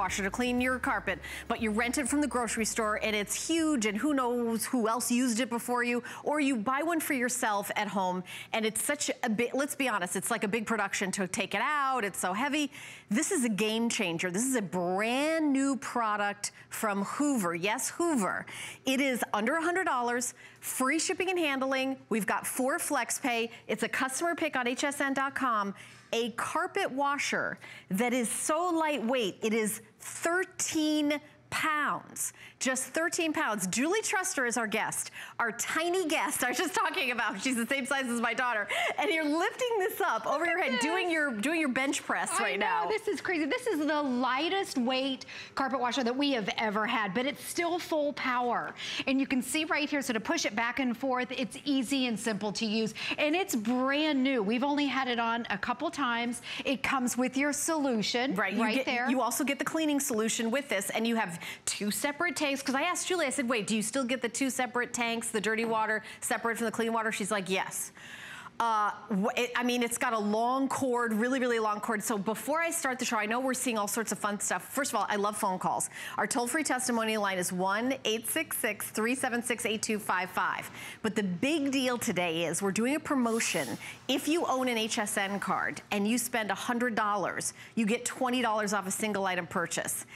Washer to clean your carpet, but you rent it from the grocery store and it's huge and who knows who else used it before you, or you buy one for yourself at home and it's such a bit, let's be honest, it's like a big production to take it out. It's so heavy. This is a game changer. This is a brand new product from Hoover. Yes, Hoover. It is under $100, free shipping and handling. We've got 4 flex pay. It's a customer pick on hsn.com. A carpet washer that is so lightweight, it is 13 pounds, just 13 pounds. Julie Truster is our guest, our tiny guest I was just talking about. She's the same size as my daughter. And you're lifting this up over your head, doing your bench press right now. This is crazy. This is the lightest weight carpet washer that we have ever had, but it's still full power. And you can see right here, so to push it back and forth, it's easy and simple to use. And it's brand new. We've only had it on a couple times. It comes with your solution right there. You also get the cleaning solution with this, and you have 2 separate tanks, because I asked Julie, I said, wait, do you still get the 2 separate tanks, the dirty water separate from the clean water? She's like, yes. I mean, it's got a long cord, really, really long cord. So before I start the show, I know we're seeing all sorts of fun stuff. First of all, I love phone calls. Our toll-free testimony line is 1-866-376-8255. But the big deal today is we're doing a promotion. If you own an HSN card and you spend $100, you get $20 off a single item purchase.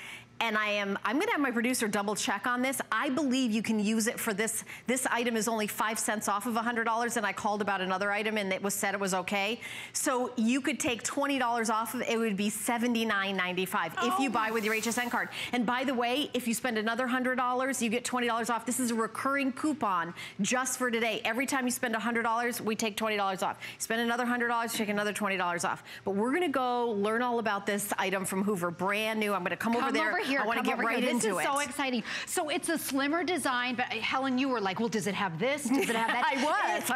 And I'm gonna have my producer double check on this. I believe you can use it for this. This item is only 5 cents off of $100, and I called about another item and it was said it was okay. So you could take $20 off of it. It would be $79.95 if you buy with your HSN card. And by the way, if you spend another $100, you get $20 off. This is a recurring coupon just for today. Every time you spend $100, we take $20 off. Spend another $100, take another $20 off. But we're gonna go learn all about this item from Hoover, brand new. I'm gonna come over there. Here, I want to get right into it. This is so exciting. So it's a slimmer design, but Helen, you were like, well, does it have this? Does it have that? I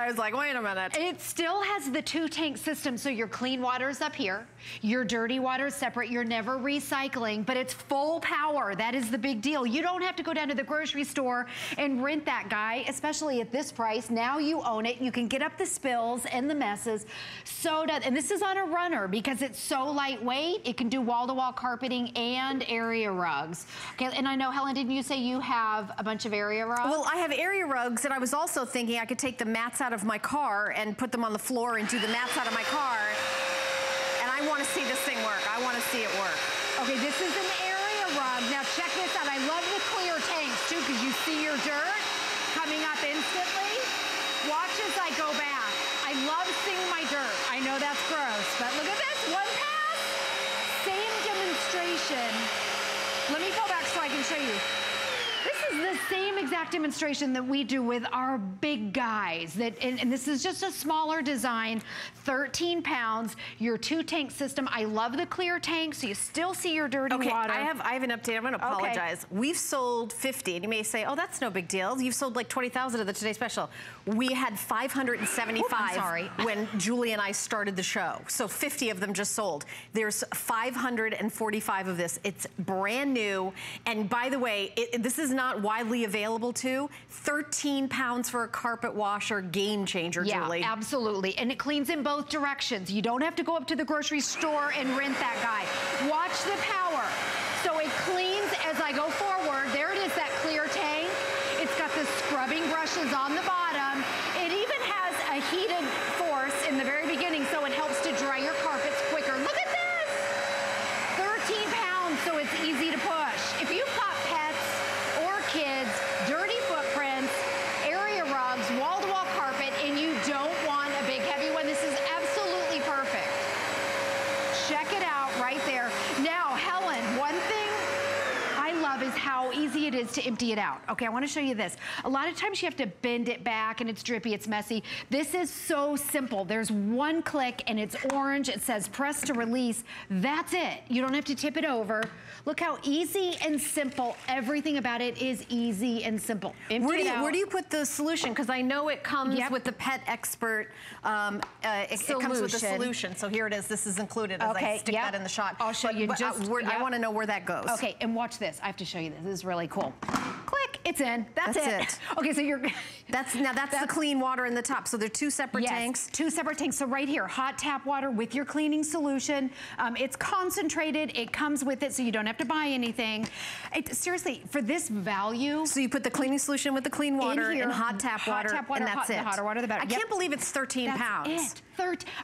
was like, wait a minute. It still has the 2 tank system. So your clean water is up here, your dirty water is separate, you're never recycling, but it's full power. That is the big deal. You don't have to go down to the grocery store and rent that guy, especially at this price. Now you own it. You can get up the spills and the messes. And this is on a runner because it's so lightweight. It can do wall-to-wall carpeting and area rugs. Okay, and I know, Helen, didn't you say you have a bunch of area rugs? Well, I have area rugs, and I was also thinking I could take the mats out of my car and put them on the floor and do the mats out of my car. And I want to see this thing work. I want to see it work. Okay, this is an area rug. Now check this out. I love the clear tanks too, because you see your dirt coming up instantly. Watch as I go back. I love seeing my dirt. I know that's gross, but look at this. One pass. Same demonstration. Let me go back so I can show you. This is the same exact demonstration that we do with our big guys. And this is just a smaller design, 13 pounds, your 2 tank system. I love the clear tank, so you still see your dirty water. I have an update. I'm gonna apologize. Okay. We've sold 50, and you may say, oh, that's no big deal. You've sold like 20,000 of the Today Special. We had 575 when Julie and I started the show. So 50 of them just sold. There's 545 of this. It's brand new. And by the way, this is not widely available to 13 pounds for a carpet washer, game changer, Julie. Yeah, absolutely, and it cleans in both directions. You don't have to go up to the grocery store and rent that guy. Watch the power. So it cleans as I go forward. There it is, that clear tank. It's got the scrubbing brushes on the bottom. It even has a heated force in the very beginning, so it helps to dry your carpets quicker. Look at this, 13 pounds, so it's easy to push. If you've got pets, kids, dirty footprints, area rugs, wall-to-wall carpet, and you don't want a big heavy one, this is absolutely perfect. Check it out right there. Now, Helen, one thing I love is how easy it is to empty it out. Okay, I want to show you this. A lot of times you have to bend it back and it's drippy, it's messy. This is so simple. There's one click and it's orange. It says press to release. That's it. You don't have to tip it over. Look how easy and simple. Everything about it is easy and simple. Where do you put the solution? Because I know it comes with the pet expert. It comes with the solution. So here it is. This is included as I stick that in the shot. I'll show you. I want to know where that goes. Okay, and watch this. I have to show you this. This is really cool. Click. It's in. That's it. Okay, so you're... That's the clean water in the top. So they're two separate tanks? Two separate tanks. So right here, hot tap water with your cleaning solution. It's concentrated. It comes with it, so you don't have to buy anything. Seriously, for this value... So you put the cleaning solution with the clean water in here, and hot tap water, and that's it. The hotter water, the better. I can't believe it's 13 pounds.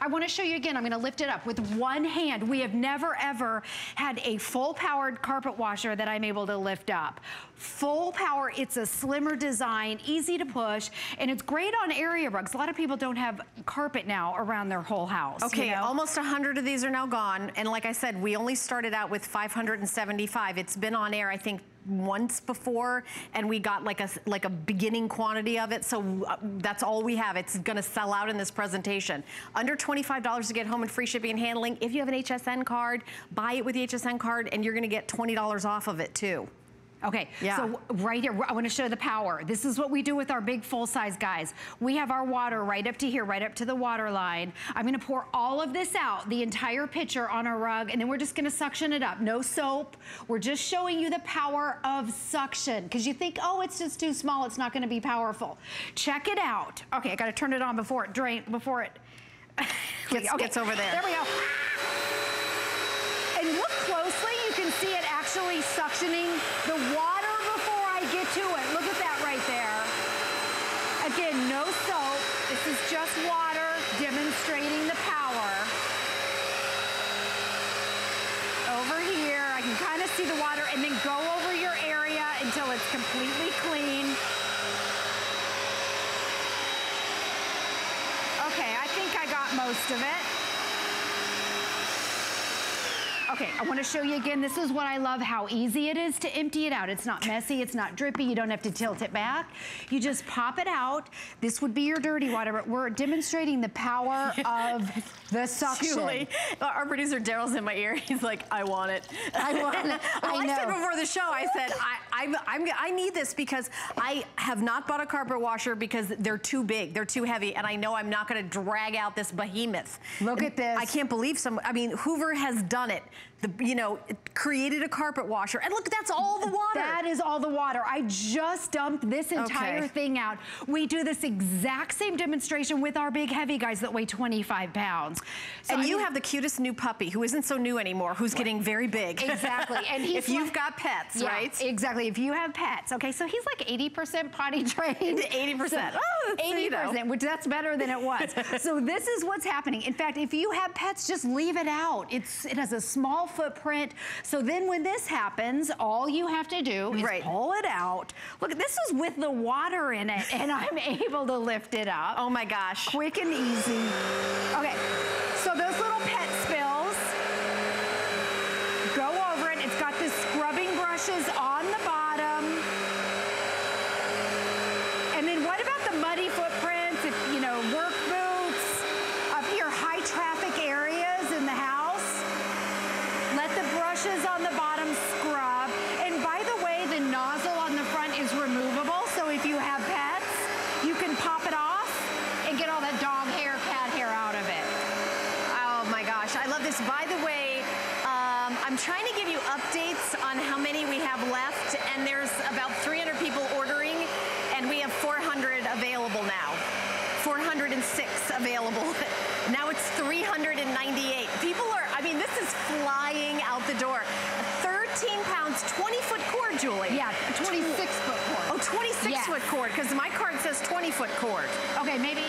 I want to show you again. I'm going to lift it up with one hand. We have never, ever had a full-powered carpet washer that I'm able to lift up. Full power. It's a slimmer design, easy to push, and it's great on area rugs. A lot of people don't have carpet now around their whole house. Okay, you know? Almost 100 of these are now gone, and like I said, we only started out with 575. It's been on air, I think, once before, and we got like a beginning quantity of it, so that's all we have. It's gonna sell out in this presentation. Under $25 to get home and free shipping and handling. If you have an HSN card, buy it with the HSN card, and you're gonna get $20 off of it too. Okay, so right here, I wanna show the power. This is what we do with our big full-size guys. We have our water right up to here, right up to the water line. I'm gonna pour all of this out, the entire pitcher on our rug, and then we're just gonna suction it up. No soap. We're just showing you the power of suction, because you think, oh, it's just too small, it's not gonna be powerful. Check it out. Okay, I gotta turn it on before it drains, before it gets over there. There we go. And look closely, you can see it actually suctioning the water before I get to it. Look at that right there. Again, no soap. This is just water demonstrating the power. Over here, I can kind of see the water, and then go over your area until it's completely clean. Okay, I think I got most of it. Okay, I want to show you again. This is what I love, how easy it is to empty it out. It's not messy. It's not drippy. You don't have to tilt it back. You just pop it out. This would be your dirty water, but we're demonstrating the power of the suction. Julie, our producer Daryl's in my ear. He's like, I want it. I want it. I know. I said before the show, I said, I need this because I have not bought a carpet washer because they're too big. They're too heavy, and I know I'm not going to drag out this behemoth. Look at this. I can't believe Hoover has done it. Created a carpet washer. And look, that's all the water. That is all the water. I just dumped this entire thing out. We do this exact same demonstration with our big heavy guys that weigh 25 pounds. So, and you have the cutest new puppy who isn't so new anymore, who's getting very big. Exactly. And he's if you've got pets, right? Exactly. If you have pets. Okay, so he's like 80% potty trained. 80%. So, 80%, which that's better than it was. So this is what's happening. In fact, if you have pets, just leave it out. It has a small footprint. So then when this happens, all you have to do is pull it out. Look, this is with the water in it, and I'm able to lift it up. Oh my gosh. Quick and easy. Okay, so those little pet spills, go over it. It's got the scrubbing brushes on the bottom. And then what about the muddy footprints? If, you know, work boots, up here, high traffic areas in the house. Brushes on the bottom, scrub, and by the way, the nozzle on the front is removable, so if you have pets, you can pop it off and get all that dog hair, cat hair out of it. Oh my gosh, I love this. By the way, I'm trying to give you updates on how many we have left, and there's about 300 people ordering, and we have 400 available now. 406 available. Now it's 398. People are, I mean, this is flying out the door. 13 pounds, 20-foot cord, Julie. Yeah, 26-foot cord. Oh, 26-foot cord, because my card says 20-foot cord. Okay, maybe,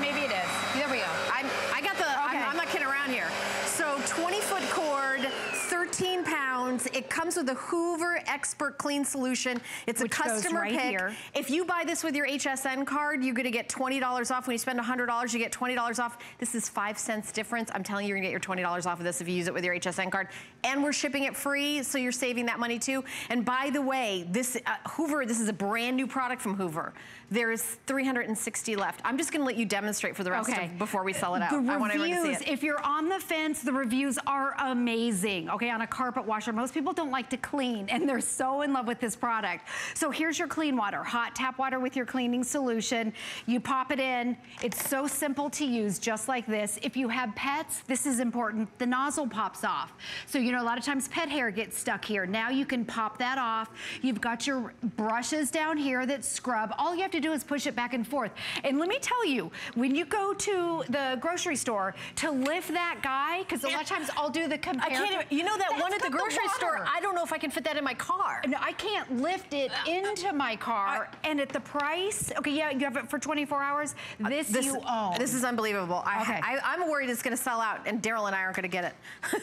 maybe it is. There we go. I got the, I'm not kidding around here. So 20-foot cord, 13 pounds. It comes with a Hoover Expert Clean Solution. It's a customer pick. Here. If you buy this with your HSN card, you're gonna get $20 off. When you spend $100, you get $20 off. This is 5 cents difference. I'm telling you, you're gonna get your $20 off of this if you use it with your HSN card. And we're shipping it free, so you're saving that money too. And by the way, this Hoover, this is a brand new product from Hoover. There's 360 left. I'm just gonna let you demonstrate for the rest of before we sell it out. The reviews, I want everyone to see it. If you're on the fence, the reviews are amazing. Okay, on a carpet washer, most people don't like to clean and they're so in love with this product. So here's your clean water, hot tap water with your cleaning solution. You pop it in, it's so simple to use, just like this. If you have pets, this is important, the nozzle pops off. So you know, a lot of times pet hair gets stuck here. Now you can pop that off. You've got your brushes down here that scrub. All you have to do is push it back and forth. And let me tell you, when you go to the grocery store to lift that guy, because a lot of times I'll do the compare. I can't even, you know that one at the grocery store, I don't know if I can fit that in my car. No, I can't lift it into my car. And at the price, okay, yeah, you have it for 24 hours. This you own. This is unbelievable. I'm worried it's gonna sell out and Daryl and I aren't gonna get it.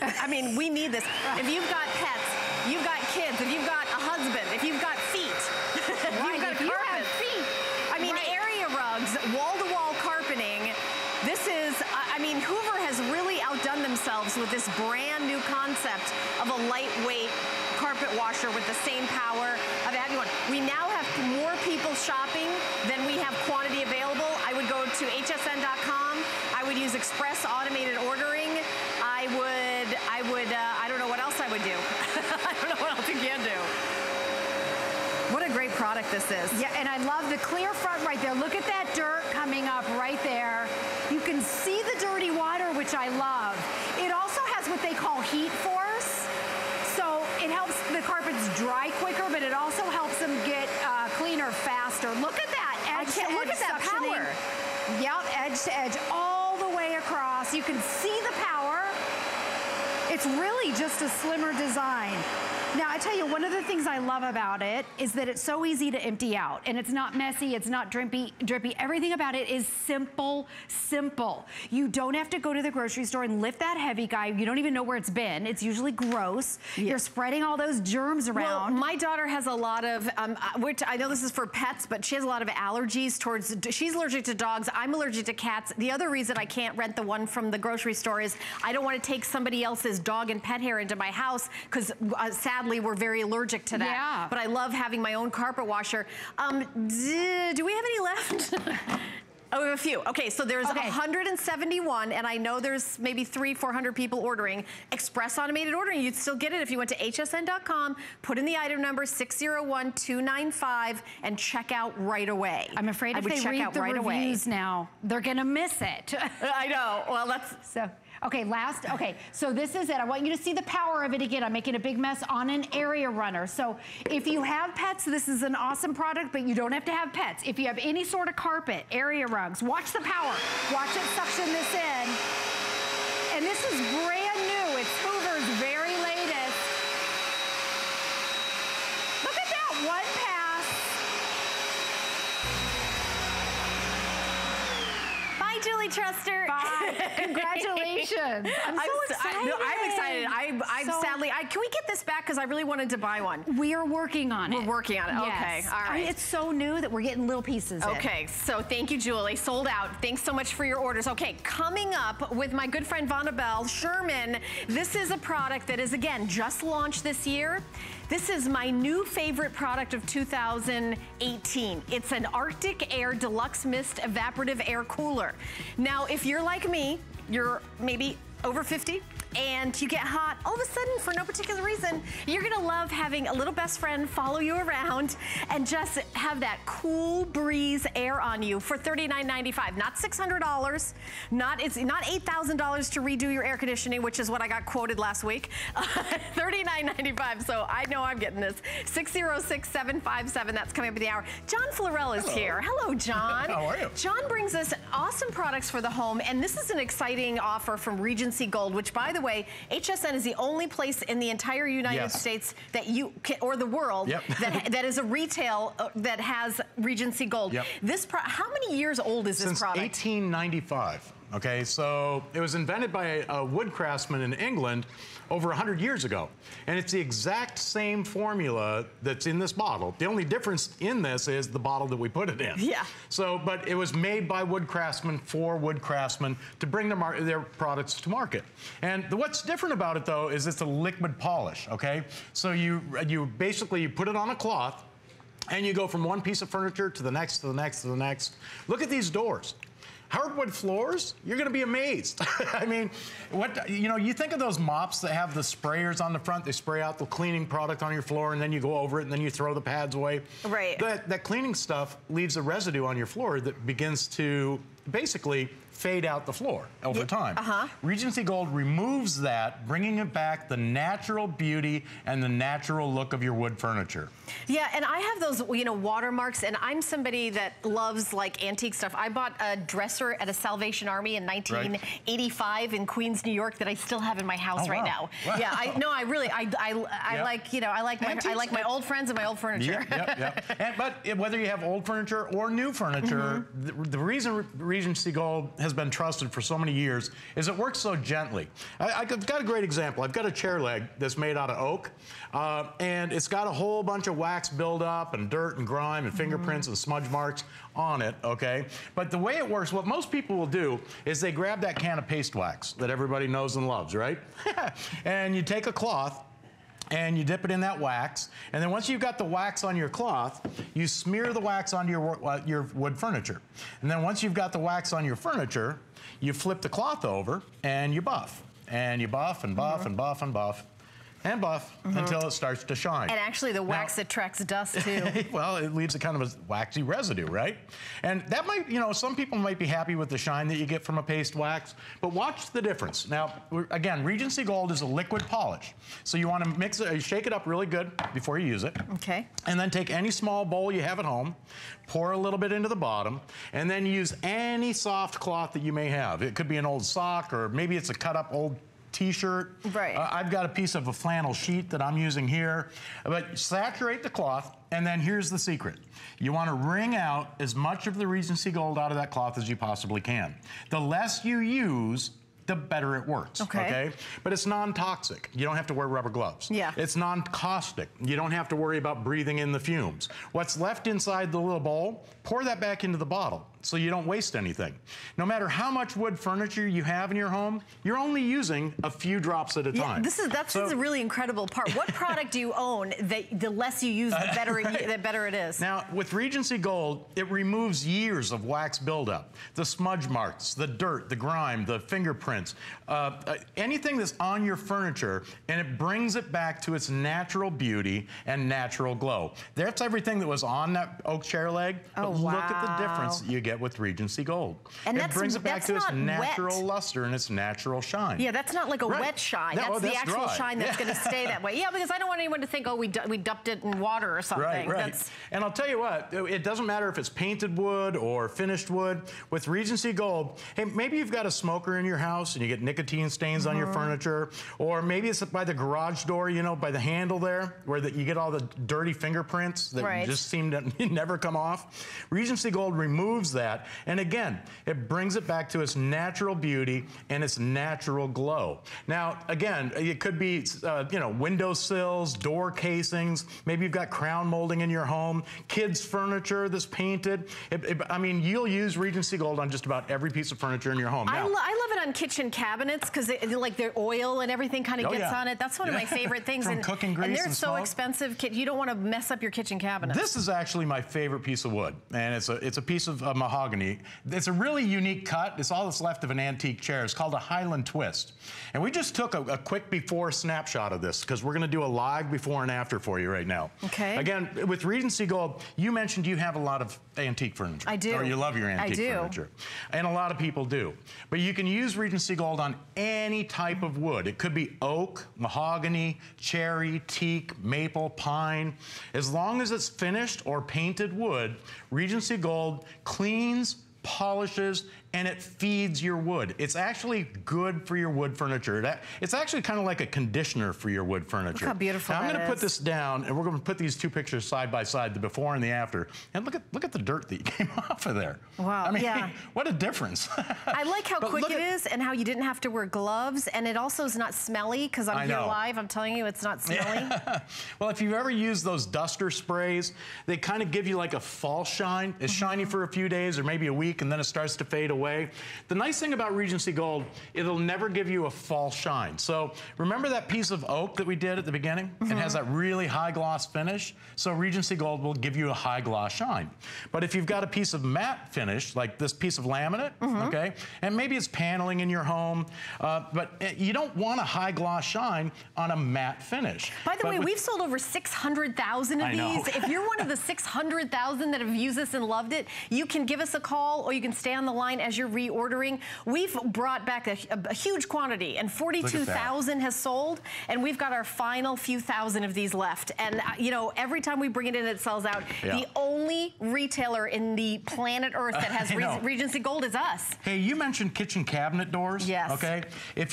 I mean, we need this. If you've got pets, you've got kids, if you've got a husband, if you've got feet, if you've got carpets. I mean, area rugs, wall-to-wall carpeting. This is, I mean, Hoover has really outdone themselves with this brand new concept of a lightweight carpet washer with the same power of having one. We now have more people shopping than we have quantity available. I would go to hsn.com. I would use express automated ordering. I don't know what else I would do. I don't know what else you can do. What a great product this is. Yeah, and I love the clear front right there. Look at that dirt coming up right there. You can see the dirty water, which I love. It also has what they call heat force. So it helps the carpets dry quicker, but it also helps them get cleaner faster. Look at that edge-to-edge look at that power. Yep, edge-to-edge all the way across. You can see the power. It's really just a slimmer design. Now, I tell you, one of the things I love about it is that it's so easy to empty out. And it's not messy, it's not drippy. Everything about it is simple. You don't have to go to the grocery store and lift that heavy guy. You don't even know where it's been. It's usually gross. Yeah. You're spreading all those germs around. Well, my daughter has a lot of, which I know this is for pets, but she has a lot of allergies towards, she's allergic to dogs, I'm allergic to cats. The other reason I can't rent the one from the grocery store is I don't want to take somebody else's dog and pet hair into my house because sadly we're very allergic to that. Yeah. But I love having my own carpet washer. Do we have any left? Oh, we have a few. Okay, so there's 171, and I know there's maybe 300-400 people ordering. Express automated ordering, you'd still get it if you went to hsn.com, put in the item number 601295, and check out right away. I'm afraid if they read the reviews now, they're gonna miss it. I know, well that's... So. Okay, so this is it. I want you to see the power of it again. I'm making a big mess on an area runner. So if you have pets, this is an awesome product, but you don't have to have pets. If you have any sort of carpet, area rugs, watch the power. Watch it suction this in. And this is brand new. It's Hoover's very latest. Look at that one pack. Julie Truster. Bye. Congratulations. I'm so excited. I'm excited. Sadly, can we get this back? Because I really wanted to buy one. We're working on it. We're working on it. Yes. Okay. All right. I mean, it's so new that we're getting little pieces in. So thank you, Julie. Sold out. Thanks so much for your orders. Okay. Coming up with my good friend, Vonda Bell Sherman. This is a product that is, again, just launched this year. This is my new favorite product of 2018. It's an Arctic Air Deluxe Mist Evaporative Air Cooler. Now, if you're like me, you're maybe over 50, and you get hot, all of a sudden, for no particular reason, you're gonna love having a little best friend follow you around and just have that cool breeze air on you for $39.95. Not $600, it's not $8,000 to redo your air conditioning, which is what I got quoted last week. $39.95, so I know I'm getting this. 606757, that's coming up in the hour. John Florell is here. Hello, John. How are you? John brings us awesome products for the home, and this is an exciting offer from Regency Gold, which, by the way, HSN is the only place in the entire United States that you can, or the world, that is a retail that has Regency Gold. This how many years old is this product? Since 1895. Okay, so it was invented by a wood craftsman in England over 100 years ago. And it's the exact same formula that's in this bottle. The only difference in this is the bottle that we put it in. Yeah. So, but it was made by wood craftsmen for wood craftsmen to bring their products to market. And what's different about it, though, is it's a liquid polish, okay? So you basically put it on a cloth, And you go from one piece of furniture to the next, to the next, to the next. Look at these doors. Hardwood floors, you're gonna be amazed. I mean, what, you know, you think of those mops that have the sprayers on the front, they spray out the cleaning product on your floor and then you go over it and then you throw the pads away. Right. That cleaning stuff leaves a residue on your floor that begins to basically fade out the floor over time. Regency Gold removes that, bringing it back the natural beauty and the natural look of your wood furniture. Yeah, and I have those, you know, watermarks, and I'm somebody that loves, like, antique stuff. I bought a dresser at a Salvation Army in 1985 in Queens, New York, that I still have in my house right now. Wow. Yeah, I like, you know, I like my old friends and my old furniture. Yep, yep, yep. But whether you have old furniture or new furniture, the reason Regency Gold has been trusted for so many years is it works so gently. I've got a great example. I've got a chair leg that's made out of oak, and it's got a whole bunch of wax buildup and dirt and grime and fingerprints and smudge marks on it, okay? But the way it works, what most people will do is they grab that can of paste wax that everybody knows and loves, right? And you take a cloth and you dip it in that wax, and then once you've got the wax on your cloth, you smear the wax onto your wood furniture. And then once you've got the wax on your furniture, you flip the cloth over and you buff. And you buff and buff and buff and buff and buff until it starts to shine. And actually the wax attracts dust too. Well, it leaves a kind of a waxy residue, right? And that might, you know, some people might be happy with the shine that you get from a paste wax, but watch the difference. Now, again, Regency Gold is a liquid polish. So you want to mix it, shake it up really good before you use it. Okay. And then take any small bowl you have at home, pour a little bit into the bottom, and then use any soft cloth that you may have. It could be an old sock, or maybe it's a cut up old T-shirt. Right. I've got a piece of a flannel sheet that I'm using here. But saturate the cloth, and then here's the secret. You want to wring out as much of the Regency Gold out of that cloth as you possibly can. The less you use, the better it works, okay? But it's non-toxic. You don't have to wear rubber gloves. Yeah. It's non-caustic. You don't have to worry about breathing in the fumes. What's left inside the little bowl, pour that back into the bottle so you don't waste anything. No matter how much wood furniture you have in your home, you're only using a few drops at a time. That's the really incredible part. What product do you own that the less you use, the better, the better it is? Now, with Regency Gold, it removes years of wax buildup, the smudge marks, the dirt, the grime, the fingerprints, anything that's on your furniture, and it brings it back to its natural beauty and natural glow. That's everything that was on that oak chair leg. Oh, but look at the difference that you get with Regency Gold. And it brings it back to its natural luster and its natural shine. Yeah, that's not like a wet shine. No, that's the actual shine that's going to stay that way. Yeah, because I don't want anyone to think, oh, we dumped it in water or something. Right, right. And I'll tell you what, it doesn't matter if it's painted wood or finished wood. With Regency Gold, hey, maybe you've got a smoker in your house, and you get nicotine stains on your furniture, or maybe it's by the garage door, you know, by the handle there, where you get all the dirty fingerprints that just seem to never come off. Regency Gold removes that, and again, it brings it back to its natural beauty and its natural glow. Now, again, it could be, you know, windowsills, door casings, maybe you've got crown molding in your home, kids' furniture that's painted. I mean, you'll use Regency Gold on just about every piece of furniture in your home. Now, I love it on kitchen cabinets, because like their oil and everything kind of gets on it. That's one of my favorite things. From cooking grease and they're so expensive. You don't want to mess up your kitchen cabinet. This is actually my favorite piece of wood, and it's a piece of mahogany. It's a really unique cut. It's all that's left of an antique chair. It's called a Highland Twist, and we just took a quick before snapshot of this because we're going to do a live before and after for you right now. Okay. Again, with Regency Gold, you mentioned you have a lot of antique furniture. I do. Or you love your antique furniture, and a lot of people do. But you can use Regency Gold on any type of wood. It could be oak, mahogany, cherry, teak, maple, pine. As long as it's finished or painted wood, Regency Gold cleans, polishes, and it feeds your wood. It's actually good for your wood furniture. It's actually kind of like a conditioner for your wood furniture. Look how beautiful that is. Now I'm going to put this down, and we're going to put these two pictures side by side, the before and the after. And look at the dirt that came off of there. Wow. I mean, what a difference. I like how quick it is, and how you didn't have to wear gloves, and it also is not smelly, because I'm here live. I'm telling you, it's not smelly. Well, if you've ever used those duster sprays, they kind of give you like a false shine. It's shiny for a few days or maybe a week, and then it starts to fade away. away. The nice thing about Regency Gold, it'll never give you a false shine. So remember that piece of oak that we did at the beginning? Mm-hmm. It has that really high gloss finish. So Regency Gold will give you a high gloss shine. But if you've got a piece of matte finish, like this piece of laminate, mm-hmm. okay, and maybe it's paneling in your home, but you don't want a high gloss shine on a matte finish. By the way, we've sold over 600,000 of these. If you're one of the 600,000 that have used this and loved it, you can give us a call or you can stay on the line as you're reordering. We've brought back a huge quantity, and 42,000 has sold, and we've got our final few thousand of these left. And you know, every time we bring it in, it sells out. Yeah. The only retailer in the planet Earth that has Regency Gold is us. Hey, you mentioned kitchen cabinet doors. Yes. Okay. If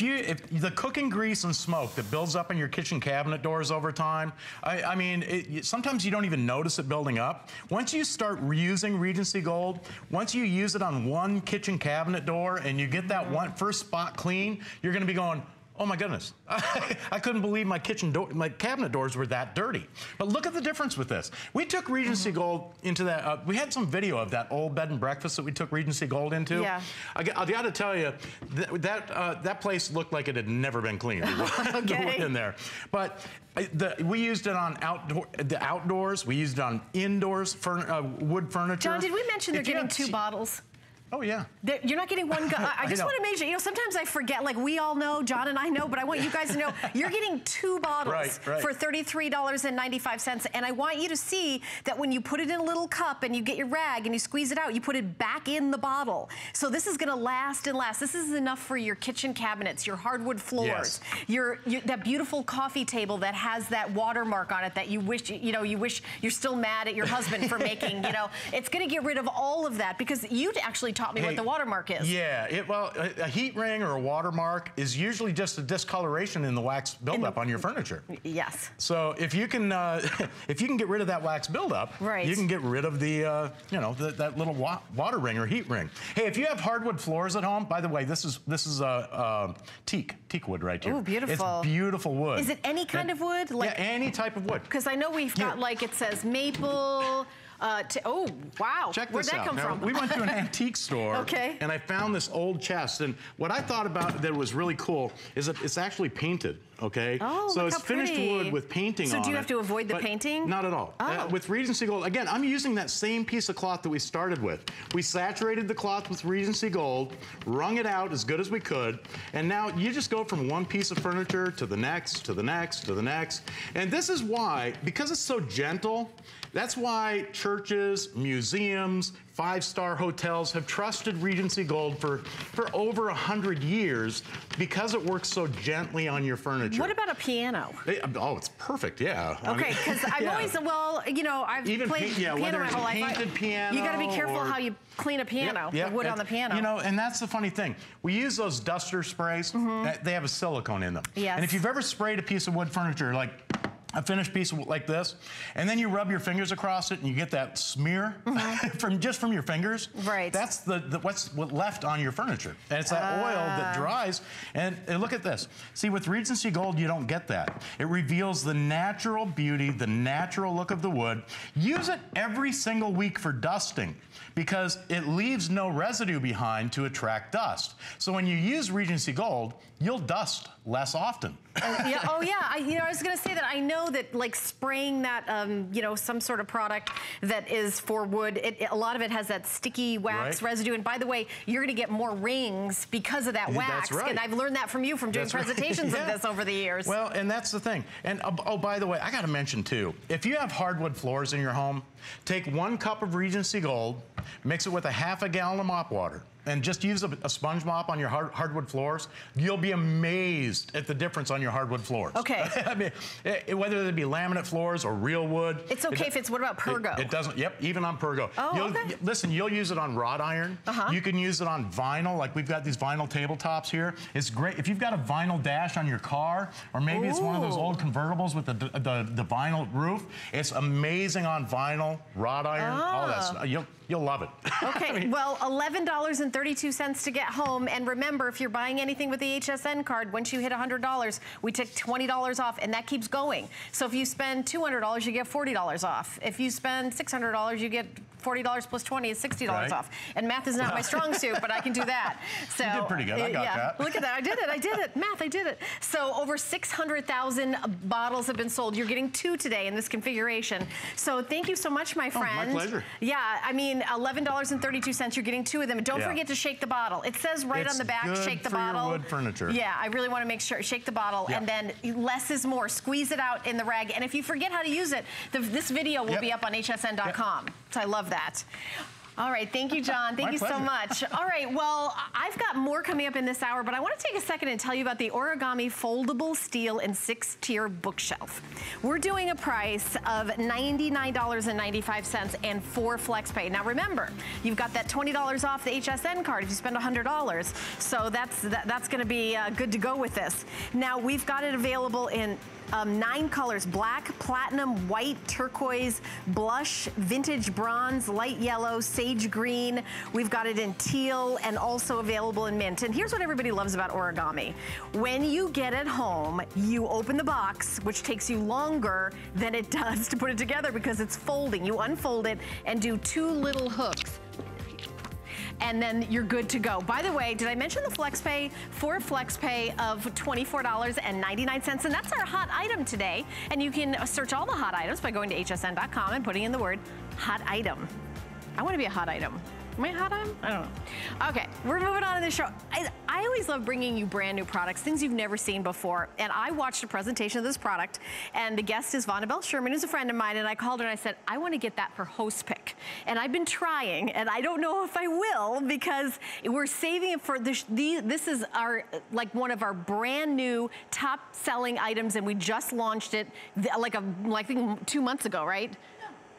the cooking grease and smoke that builds up in your kitchen cabinet doors over time, I mean, sometimes you don't even notice it building up. Once you start reusing Regency Gold, once you use it on one kitchen cabinet door and you get that one first spot clean, you're going to be going, oh my goodness, I couldn't believe my kitchen door, my cabinet doors were that dirty. But look at the difference with this. We took Regency Gold into that, we had some video of that old bed and breakfast that we took Regency Gold into. Yeah. I gotta tell you, that place looked like it had never been cleaned. Okay. In there. But we used it on the outdoors, we used it on indoors, wood furniture. John, did we mention they're getting two bottles? Oh, yeah. You're not getting one. I just want to make sure, you know, sometimes I forget, like we all know, John and I know, but I want you guys to know, you're getting two bottles for $33.95. And I want you to see that when you put it in a little cup and you get your rag and you squeeze it out, you put it back in the bottle. So this is going to last and last. This is enough for your kitchen cabinets, your hardwood floors, your that beautiful coffee table that has that watermark on it that you wish, you know, you wish you're still mad at your husband for making, you know. It's going to get rid of all of that because you actually taught me what the watermark is. Yeah, well, a heat ring or a watermark is usually just a discoloration in the wax buildup on your furniture. Yes. So if you can get rid of that wax buildup, you can get rid of the you know, that little water ring or heat ring. Hey, if you have hardwood floors at home, by the way, this is teak wood right here. Oh, beautiful! It's beautiful wood. Is it any kind of wood? Like, yeah, any type of wood. Because I know we've got like it says maple. Oh, wow. Check this out. Where'd that come from? We went to an antique store, and I found this old chest. And what I thought about that was really cool is that it's actually painted, okay? Oh, so it's finished wood with painting on it. So do you have to avoid the painting? Not at all. Oh. With Regency Gold, again, I'm using that same piece of cloth that we started with. We saturated the cloth with Regency Gold, wrung it out as good as we could, and now you just go from one piece of furniture to the next, to the next, to the next. And this is why, because it's so gentle, that's why churches, museums, five-star hotels have trusted Regency Gold for over 100 years because it works so gently on your furniture. What about a piano? Oh, it's perfect, yeah. Okay, because I've always, well, you know, I've played piano my whole life. Painted piano. You got to be careful how you clean a piano, the wood on the piano. You know, and that's the funny thing. We use those duster sprays. They have a silicone in them. Yes. And if you've ever sprayed a piece of wood furniture, like a finished piece like this, and then you rub your fingers across it and you get that smear from your fingers. Right. That's what's left on your furniture. And it's that oil that dries. And look at this. See, with Regency Gold, you don't get that. It reveals the natural beauty, the natural look of the wood. Use it every single week for dusting because it leaves no residue behind to attract dust. So when you use Regency Gold, you'll dust less often. I was going to say that I know that like spraying that, you know, some sort of product that is for wood, a lot of it has that sticky wax residue. And by the way, you're going to get more rings because of that wax. And I've learned that from you from doing presentations of this over the years. Well, and that's the thing. And oh, by the way, I got to mention too, if you have hardwood floors in your home, take 1 cup of Regency Gold, mix it with a ½ gallon of mop water, and just use a sponge mop on your hardwood floors. You'll be amazed at the difference on your hardwood floors. Okay. I mean, whether they be laminate floors or real wood. It's okay if it's, what about Pergo? It doesn't, even on Pergo. Oh, listen, you'll use it on wrought iron. You can use it on vinyl, like we've got these vinyl tabletops here. It's great. If you've got a vinyl dash on your car, or maybe it's one of those old convertibles with the vinyl roof, it's amazing on vinyl, wrought iron, all that stuff. You'll love it. Okay, I mean, well, $11.32 to get home. And remember, if you're buying anything with the HSN card, once you hit $100, we take $20 off, and that keeps going. So if you spend $200, you get $40 off. If you spend $600, you get $40 plus 20 is $60 off. And math is not my strong suit, but I can do that. So, you did pretty good. I got that. Look at that. I did it. Math, I did it. So over 600,000 bottles have been sold. You're getting two today in this configuration. So thank you so much, my friend. Oh, my pleasure. Yeah, I mean, $11.32. You're getting two of them. Don't forget to shake the bottle. It says on the back, shake the bottle. Your wood furniture. Yeah, I really want to make sure. Shake the bottle, and then less is more. Squeeze it out in the rag. And if you forget how to use it, this video will be up on hsn.com. So I love that. All right, thank you, John. Thank you so much. All right, well, I've got more coming up in this hour, but I want to take a second and tell you about the Origami Foldable Steel and 6-Tier Bookshelf. We're doing a price of $99.95 and 4 flex pay. Now, remember, you've got that $20 off the HSN card if you spend $100. So that's going to be good to go with this. Now, we've got it available in 9 colors: black, platinum, white, turquoise, blush, vintage bronze, light yellow, sage green. We've got it in teal and also available in mint. And here's what everybody loves about Origami. When you get it home, you open the box, which takes you longer than it does to put it together because it's folding. You unfold it and do 2 little hooks, and then you're good to go. By the way, did I mention the flex pay? 4 flex pay of $24.99, and that's our hot item today. And you can search all the hot items by going to hsn.com and putting in the word hot item. I want to be a hot item. Am I hot item? I don't know. Okay, we're moving on to the show. I always love bringing you brand new products, things you've never seen before. And I watched a presentation of this product, and the guest is Vonabelle Sherman, who's a friend of mine, and I called her and I said, I want to get that for host pick. And I've been trying, and I don't know if I will, because we're saving it for this is our, like, one of our brand new top selling items, and we just launched it like I think 2 months ago, right?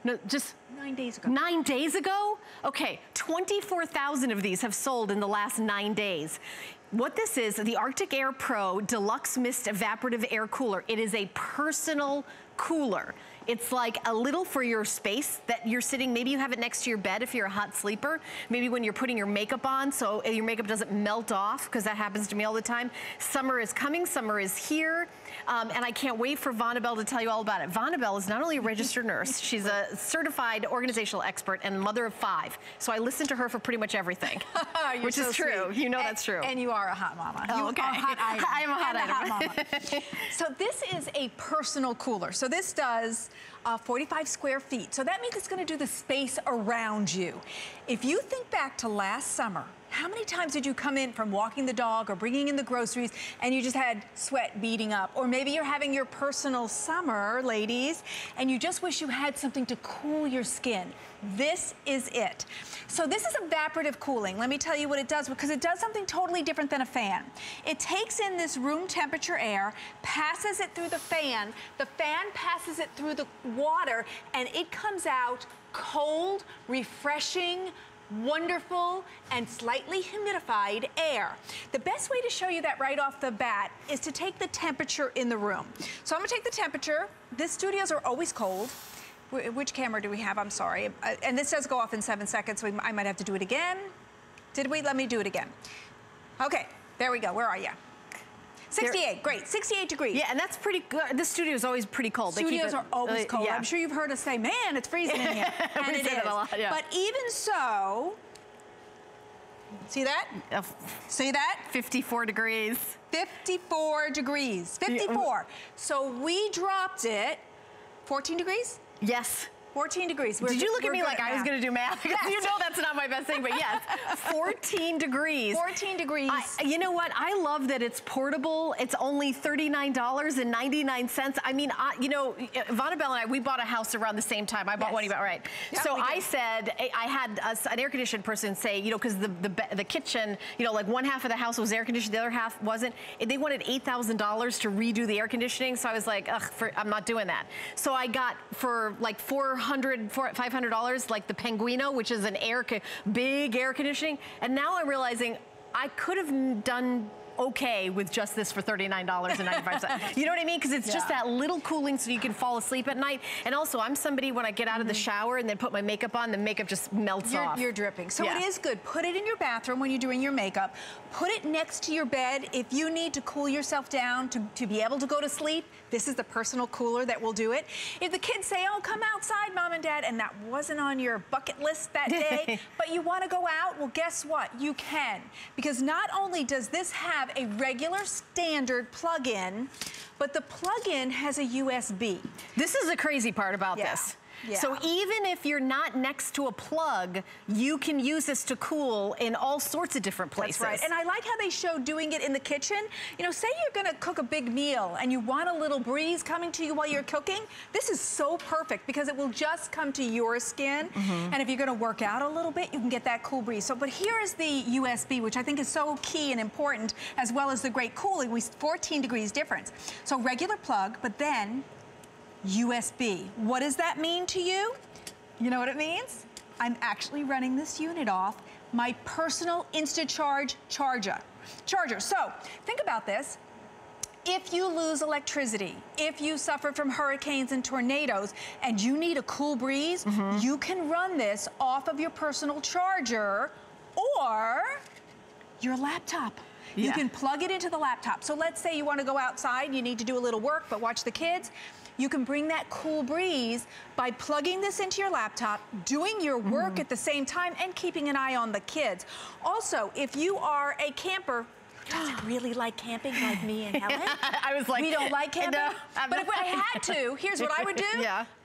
No, just 9 days ago. 9 days ago? Okay, 24,000 of these have sold in the last 9 days. What this is, the Arctic Air Pro Deluxe Mist Evaporative Air Cooler. It is a personal cooler. It's like a little for your space that you're sitting. Maybe you have it next to your bed if you're a hot sleeper. Maybe when you're putting your makeup on, so your makeup doesn't melt off, because that happens to me all the time. Summer is coming, summer is here. And I can't wait for Vonabelle to tell you all about it. Vonabelle is not only a registered nurse, she's a certified organizational expert and mother of 5. So I listen to her for pretty much everything, which is true. Sweet. You know, and that's true. And you are a hot mama. Oh, you are a hot item. I am a hot mama. So this is a personal cooler. So this does 45 square feet. So that means it's going to do the space around you. If you think back to last summer, how many times did you come in from walking the dog or bringing in the groceries and you just had sweat beading up? Or maybe you're having your personal summer, ladies, and you just wish you had something to cool your skin. This is it. So this is evaporative cooling. Let me tell you what it does, because it does something totally different than a fan. It takes in this room temperature air, passes it through the fan passes it through the water, and it comes out cold, refreshing, wonderful, and slightly humidified air. The best way to show you that right off the bat is to take the temperature in the room. So I'm gonna take the temperature. These studios are always cold. Which camera do we have? I'm sorry. And this does go off in 7 seconds, so I might have to do it again. Did we? Let me do it again. Okay, there we go. Where are you? 68, great, 68 degrees. Yeah, and that's pretty good. The studio's always pretty cold. Studios are always cold. Yeah. I'm sure you've heard us say, man, it's freezing in here. And we said it a lot, yeah. But even so, see that? See that? 54 degrees. 54 degrees, 54. Yeah. So we dropped it, 14 degrees? Yes. 14 degrees. Did you look at me like I was going to do math? Because you know that's not my best thing, but yes. 14 degrees. 14 degrees. You know what? I love that it's portable. It's only $39.99. I mean, you know, Vonabelle and I, we bought a house around the same time. I bought one about right. Yep, so I said, I had an air conditioned person say, you know, because the kitchen, you know, like one half of the house was air conditioned, the other half wasn't. They wanted $8,000 to redo the air conditioning. So I was like, ugh, I'm not doing that. So I got for like $500 like the Pinguino, which is an big air conditioning, and now I'm realizing I could have done okay with just this for $39.95. You know what I mean? Because it's just that little cooling so you can fall asleep at night. And also, I'm somebody, when I get out of the shower and then put my makeup on, the makeup just melts off. You're dripping. So it is good. Put it in your bathroom when you're doing your makeup. Put it next to your bed. If you need to cool yourself down to be able to go to sleep, this is the personal cooler that will do it. If the kids say, oh, come outside, Mom and Dad, and that wasn't on your bucket list that day, but you want to go out, well, guess what? You can. Because not only does this have a regular standard plug-in, but the plug-in has a USB. This is the crazy part about this. Yeah. So even if you're not next to a plug, you can use this to cool in all sorts of different places. That's right. And I like how they show doing it in the kitchen. You know, say you're going to cook a big meal and you want a little breeze coming to you while you're cooking. This is so perfect because it will just come to your skin. And if you're going to work out a little bit, you can get that cool breeze. So, but here is the USB, which I think is so key and important, as well as the great cooling. We 14 degrees difference. So regular plug, but then USB. What does that mean to you? You know what it means? I'm actually running this unit off my personal InstaCharge charger. So think about this. If you lose electricity, if you suffer from hurricanes and tornadoes, and you need a cool breeze, you can run this off of your personal charger or your laptop. You can plug it into the laptop. So let's say you want to go outside, you need to do a little work, but watch the kids. You can bring that cool breeze by plugging this into your laptop, doing your work at the same time, and keeping an eye on the kids. Also, if you are a camper, doesn't really like camping like me and Helen. I was like, we don't like camping. No, but if I had to, here's what I would do.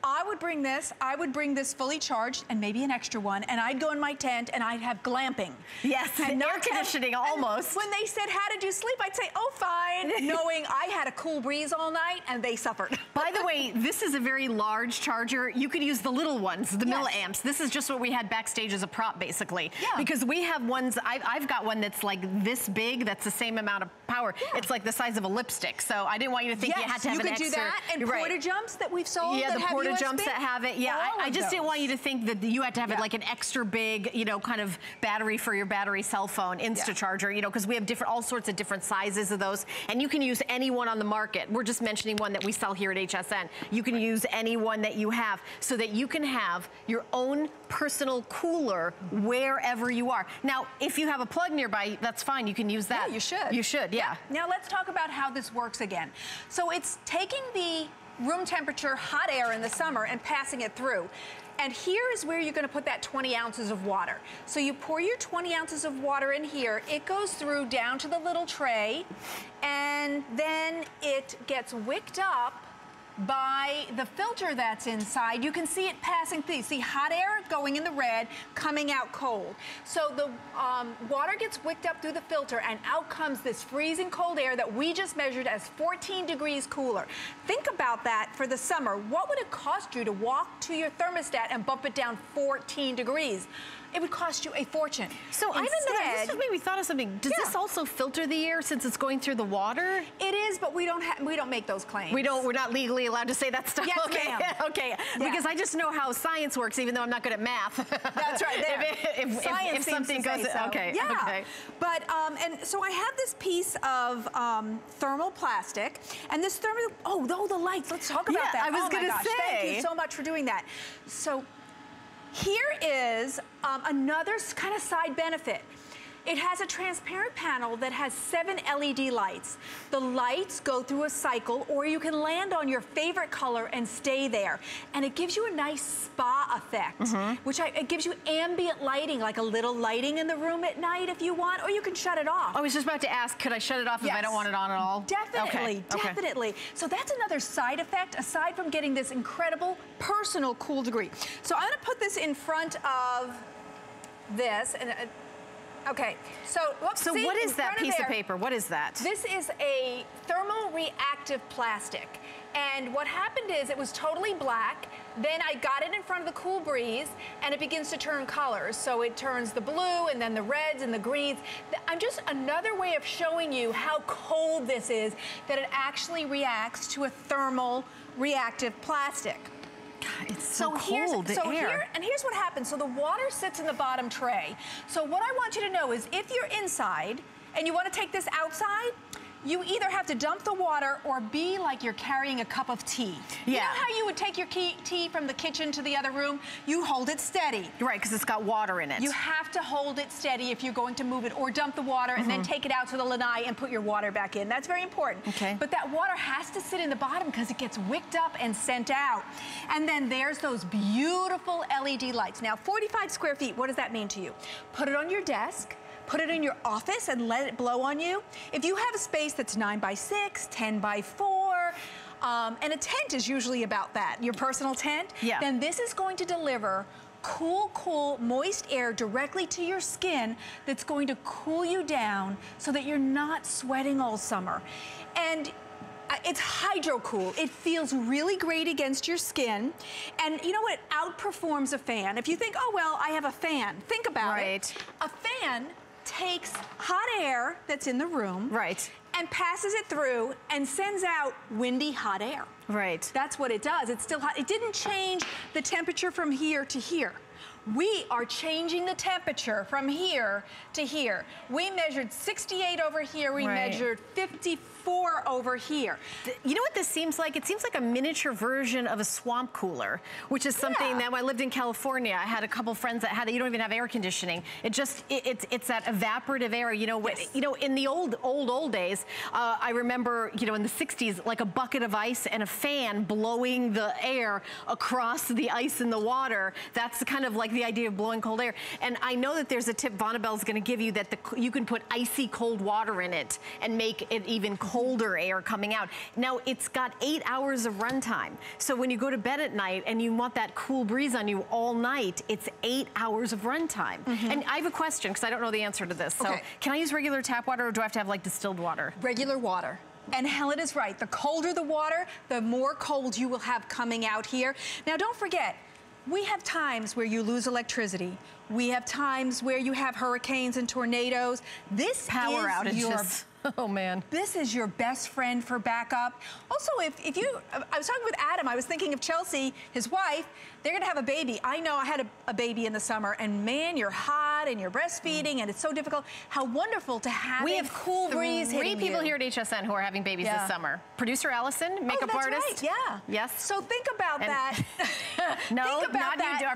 I would bring this. I would bring this fully charged and maybe an extra one. And I'd go in my tent and I'd have glamping. And air conditioning almost. When they said, how did you sleep? I'd say, oh, fine. Knowing I had a cool breeze all night and they suffered. By the way, this is a very large charger. You could use the little ones, the milliamps. This is just what we had backstage as a prop, basically. Because we have ones, I've got one that's like this big, that's the same amount of power. It's like the size of a lipstick. So I didn't want you to think you had to have an extra. You could do that. And porta-jumps that we've sold that have USB. Jumps that have it. I just didn't want you to think that you had to have it like an extra big, you know, kind of battery for your battery cell phone, InstaCharger, you know, because we have different, all sorts of different sizes of those. And you can use any one on the market. We're just mentioning one that we sell here at HSN. You can use any one that you have so that you can have your own personal cooler wherever you are. Now, if you have a plug nearby, that's fine. You can use that. Yeah, you should. You should, Now, let's talk about how this works again. So it's taking the room temperature hot air in the summer and passing it through. And here is where you're going to put that 20 ounces of water. So you pour your 20 ounces of water in here. It goes through down to the little tray, and then it gets wicked up by the filter that's inside. You can see it passing through. See hot air going in the red, coming out cold. So the water gets wicked up through the filter and out comes this freezing cold air that we just measured as 14 degrees cooler. Think about that for the summer. What would it cost you to walk to your thermostat and bump it down 14 degrees? It would cost you a fortune. So instead, I didn't know, this just made me thought of something. Does this also filter the air since it's going through the water? It is, but we don't make those claims. We're not legally allowed to say that stuff. Yes, okay. Because I just know how science works, even though I'm not good at math. That's right. If something goes, But and so I have this piece of thermal plastic, and this thermal. Oh, the lights. Let's talk about that. I was going to say. Thank you so much for doing that. So. Here is another kind of side benefit. It has a transparent panel that has 7 LED lights. The lights go through a cycle, or you can land on your favorite color and stay there. And it gives you a nice spa effect, which it gives you ambient lighting, like a little lighting in the room at night if you want, or you can shut it off. I was just about to ask, could I shut it off if I don't want it on at all? Definitely, definitely. So that's another side effect, aside from getting this incredible personal cool degree. So I'm gonna put this in front of this, and okay, so whoops, so what is that piece of paper? What is that? This is a thermoreactive plastic. And what happened is it was totally black. Then I got it in front of the cool breeze and it begins to turn colors. So it turns the blue and then the reds and the greens. I'm just another way of showing you how cold this is, that it actually reacts to a thermoreactive plastic. God, it's so cold, the air. Here's what happens. So the water sits in the bottom tray. So what I want you to know is if you're inside and you want to take this outside, you either have to dump the water or be like you're carrying a cup of tea. Yeah. You know how you would take your tea from the kitchen to the other room? You hold it steady. Right, because it's got water in it. You have to hold it steady if you're going to move it or dump the water and then take it out to the lanai and put your water back in. That's very important. Okay. But that water has to sit in the bottom because it gets wicked up and sent out. And then there's those beautiful LED lights. Now, 45 square feet, what does that mean to you? Put it on your desk. Put it in your office and let it blow on you. If you have a space that's 9 by 6, 10 by 4, and a tent is usually about that, your personal tent, then this is going to deliver cool, moist air directly to your skin that's going to cool you down so that you're not sweating all summer. And it's HydroCool. It feels really great against your skin. And you know what? It outperforms a fan. If you think, oh, well, I have a fan, think about it. A fan takes hot air that's in the room and passes it through and sends out windy hot air. That's what it does. It's still hot. It didn't change the temperature from here to here. We are changing the temperature from here to here. We measured 68 over here. We measured 54 over here. You know what this seems like? It seems like a miniature version of a swamp cooler, which is something that when I lived in California, I had a couple friends that had it. You don't even have air conditioning. It just, it's that evaporative air. You know, what, you know, in the old days, I remember, you know, in the 60s, like a bucket of ice and a fan blowing the air across the ice and the water. That's kind of like the idea of blowing cold air. And I know that there's a tip Bonnabelle's going to give you that you can put icy cold water in it and make it even colder air coming out. Now, it's got 8 hours of runtime. So when you go to bed at night and you want that cool breeze on you all night, it's 8 hours of runtime. And I have a question because I don't know the answer to this. So can I use regular tap water or do I have to have like distilled water? Regular water. And Helen is right. The colder the water, the more cold you will have coming out here. Now, don't forget, we have times where you lose electricity. We have times where you have hurricanes and tornadoes. This power outages. Oh man. This is your best friend for backup. Also, if you, I was talking with Adam, I was thinking of Chelsea, his wife, they're gonna have a baby. I know I had a baby in the summer, and man, you're hot and you're breastfeeding and it's so difficult. How wonderful to have a cool breeze hitting you. Three people here at HSN who are having babies this summer. Producer Allison, makeup artist. Yes. So think about that.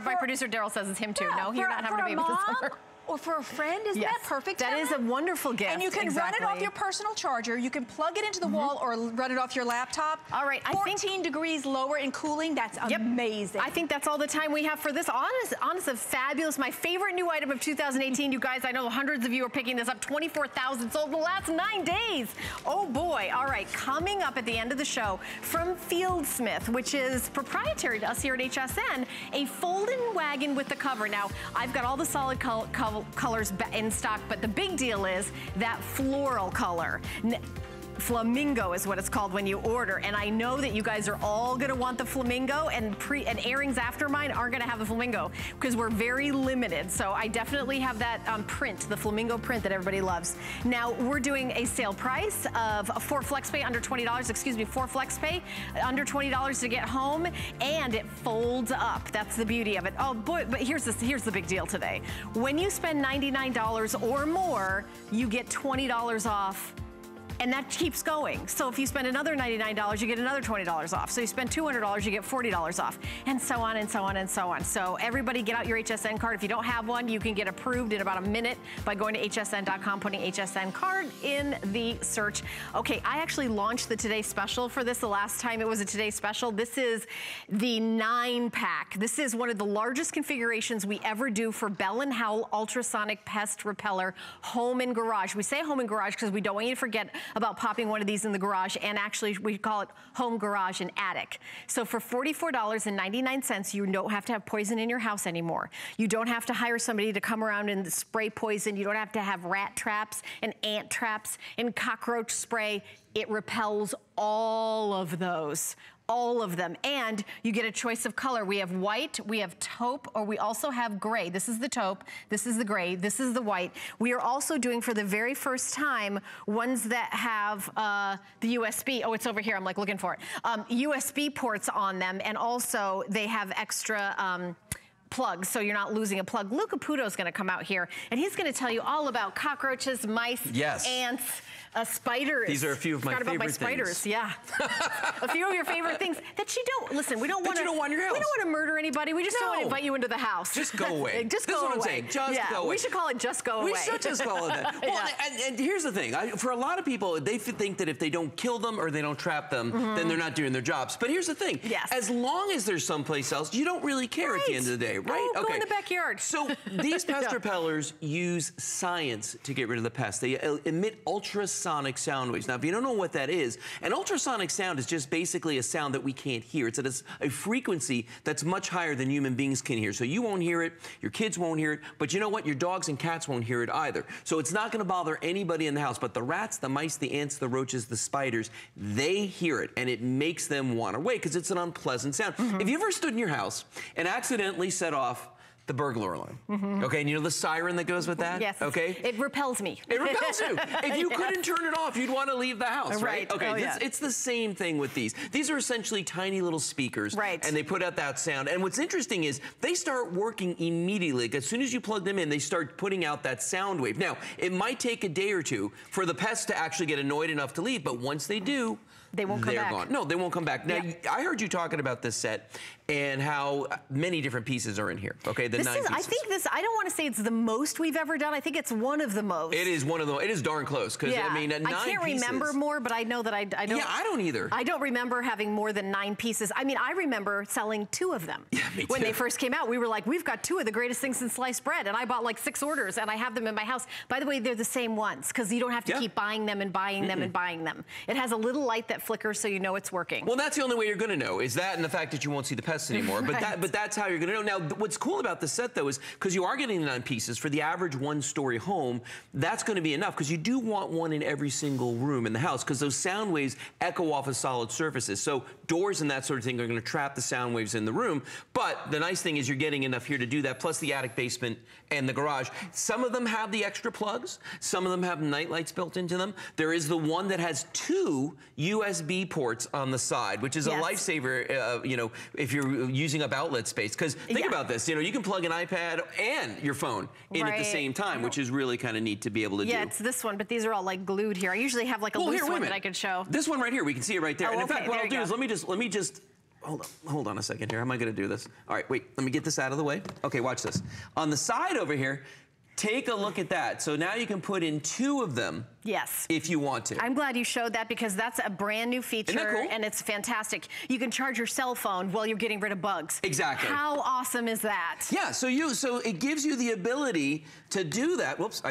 My producer Daryl says it's him too. No, you're not having a baby this summer. Or for a friend, isn't that perfect? That is a wonderful gift. And you can run it off your personal charger. You can plug it into the wall or run it off your laptop. All right, 14 degrees lower in cooling. That's amazing. I think that's all the time we have for this. Honestly, fabulous. My favorite new item of 2018. You guys, I know hundreds of you are picking this up. 24,000 sold in the last 9 days. Oh boy. All right, coming up at the end of the show from Fieldsmith, which is proprietary to us here at HSN, a fold-in wagon with the cover. Now, I've got all the solid colors in stock, but the big deal is that floral color. Flamingo is what it's called when you order, and I know that you guys are all going to want the flamingo, and airings after mine aren't going to have the flamingo because we're very limited. So I definitely have that print, the flamingo print that everybody loves. Now we're doing a sale price of for FlexPay under $20. Excuse me, for FlexPay under $20 to get home, and it folds up. That's the beauty of it. Oh boy! But here's the big deal today. When you spend $99 or more, you get $20 off. And that keeps going. So if you spend another $99, you get another $20 off. So you spend $200, you get $40 off. And so on and so on and so on. So everybody get out your HSN card. If you don't have one, you can get approved in about a minute by going to hsn.com, putting HSN card in the search. Okay, I actually launched the Today Special for this the last time it was a Today Special. This is the 9-pack. This is one of the largest configurations we ever do for Bell & Howell Ultrasonic Pest Repeller Home and Garage. We say home and garage because we don't want you to forget about popping one of these in the garage, and actually we call it home, garage, and attic. So for $44.99, you don't have to have poison in your house anymore. You don't have to hire somebody to come around and spray poison. You don't have to have rat traps and ant traps and cockroach spray. It repels all of those. All of them. And you get a choice of color. We have white, we have taupe, or we also have gray. This is the taupe, this is the gray, this is the white. We are also doing for the very first time ones that have the USB. Oh, it's over here. I'm like looking for it. USB ports on them, and also they have extra plugs, so you're not losing a plug. Lou Caputo's gonna come out here, and he's gonna tell you all about cockroaches, mice, yes, ants, spiders. These are a few of my favorite things. Spiders, yeah. A few of your favorite things that you don't, listen, we don't want to murder anybody. We just don't want to invite you into the house. Just go away. Just go away. Just go away. We should call it just go away. We should just call it that. Well, and here's the thing. For a lot of people, they think that if they don't kill them or they don't trap them, then they're not doing their jobs. But here's the thing. Yes. As long as there's someplace else, you don't really care at the end of the day, right? Oh, go in the backyard. So these pest repellers use science to get rid of the pests. They emit ultrasonic sound waves. Now, if you don't know what that is, an ultrasonic sound is just basically a sound that we can't hear. It's at a frequency that's much higher than human beings can hear. So you won't hear it, your kids won't hear it, but you know what? Your dogs and cats won't hear it either. So it's not gonna bother anybody in the house, but the rats, the mice, the ants, the roaches, the spiders, they hear it, and it makes them wanna wait because it's an unpleasant sound. If you ever stood in your house and accidentally set off the burglar alarm, okay? And you know the siren that goes with that? Yes. Okay? It repels me. It repels you. If you couldn't turn it off, you'd want to leave the house, right? Okay, it's the same thing with these. These are essentially tiny little speakers, and they put out that sound. And what's interesting is they start working immediately. Like, as soon as you plug them in, they start putting out that sound wave. Now, it might take a day or two for the pests to actually get annoyed enough to leave, but once they do, they won't come back. They're gone. No, they won't come back. Now, I heard you talking about this set and how many different pieces are in here, okay? The 9 pieces. I think this, I don't want to say it's the most we've ever done. I think it's one of the most. It is one of the, it is darn close, because I mean, 9 pieces. I can't remember more, but I know that I don't. Yeah, I don't either. I don't remember having more than 9 pieces. I mean, I remember selling 2 of them. Yeah, me too. When they first came out, we were like, we've got 2 of the greatest things in sliced bread, and I bought like 6 orders, and I have them in my house. By the way, they're the same ones, because you don't have to keep buying them and buying them and buying them. It has a little light that flickers, so you know it's working. Well, that's the only way you're gonna know, is that and the fact that you won't see the pests anymore. But that's how you're gonna know. Now, what's cool about the set though is, because you are getting the 9 pieces, for the average 1-story home, that's gonna be enough, because you do want 1 in every single room in the house, because those sound waves echo off of solid surfaces. So doors and that sort of thing are gonna trap the sound waves in the room. But the nice thing is you're getting enough here to do that, plus the attic, basement, and the garage. Some of them have the extra plugs, some of them have night lights built into them. There is the one that has 2 USB ports on the side, which is a lifesaver, you know, if you're using up outlet space. Because think about this, you know, you can plug an iPad and your phone in at the same time, which is really kind of neat to be able to do. Yeah, it's this one, but these are all like glued here. I usually have like a loose one that I could show. This one right here, we can see it right there. And in fact, what I'll do is let me just hold on a second here. How am I gonna do this? All right, wait, let me get this out of the way. Okay, watch this. On the side over here, take a look at that. So now you can put in 2 of them. Yes. If you want to. I'm glad you showed that, because that's a brand new feature. Isn't that cool? And it's fantastic. You can charge your cell phone while you're getting rid of bugs. Exactly. How awesome is that? Yeah, so it gives you the ability to do that. Whoops, I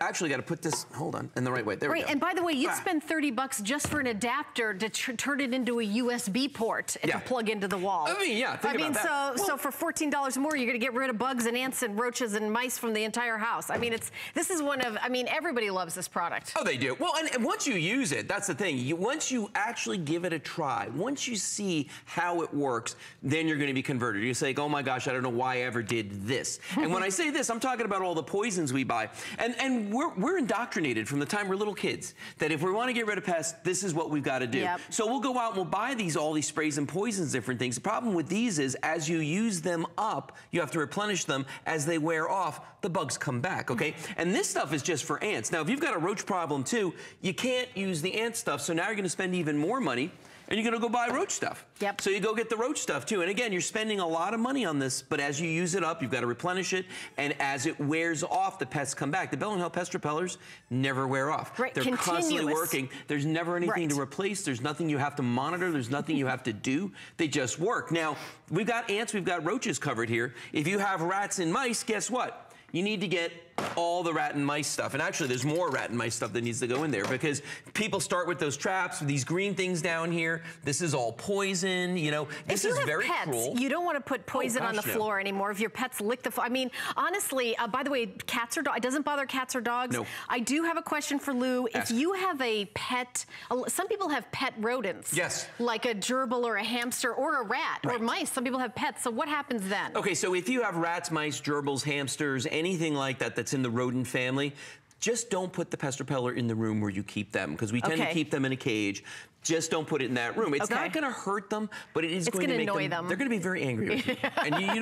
actually gotta put this, hold on, in the right way. There we go. And by the way, you'd spend $30 just for an adapter to turn it into a USB port and to plug into the wall. I mean, yeah, think about that. So for $14 more, you're gonna get rid of bugs and ants and roaches and mice from the entire house. I mean, this is one of, I mean, everybody loves this product. Oh, they do. Well, and once you use it, that's the thing. Once you actually give it a try, once you see how it works, then you're going to be converted. You say, oh my gosh, I don't know why I ever did this. And when I say this, I'm talking about all the poisons we buy. And we're indoctrinated from the time we're little kids that if we want to get rid of pests, this is what we've got to do. Yep. So we'll go out and we'll buy all these sprays and poisons, different things. The problem with these is as you use them up, you have to replenish them. As they wear off, the bugs come back, okay? And this stuff is just for ants. Now, if you've got a roach problem too, you can't use the ant stuff, so now you're gonna spend even more money and you're gonna go buy roach stuff. Yep. So you go get the roach stuff too, and again, you're spending a lot of money on this, but as you use it up, you've gotta replenish it, and as it wears off, the pests come back. The Bell & Howell pest repellers never wear off. Right. They're constantly working. There's never anything to replace. There's nothing you have to monitor. There's nothing you have to do. They just work. Now, we've got ants, we've got roaches covered here. If you have rats and mice, guess what? You need to get all the rat and mice stuff. And actually, there's more rat and mice stuff that needs to go in there, because people start with those traps, with these green things down here. This is all poison, you know. This is very cruel. You don't want to put poison on the floor anymore. If your pets lick the floor. I mean, honestly, by the way, cats or dogs, it doesn't bother cats or dogs. No. I do have a question for Lou. Ask. If you have a pet, some people have pet rodents. Yes. Like a gerbil or a hamster or a rat or mice. Some people have pets. So what happens then? Okay, so if you have rats, mice, gerbils, hamsters, anything like that, that's in the rodent family, just don't put the pest repeller in the room where you keep them, because we tend to keep them in a cage. Just don't put it in that room. It's not going to hurt them, but it's going to annoy them. They're going to be very angry with you, and you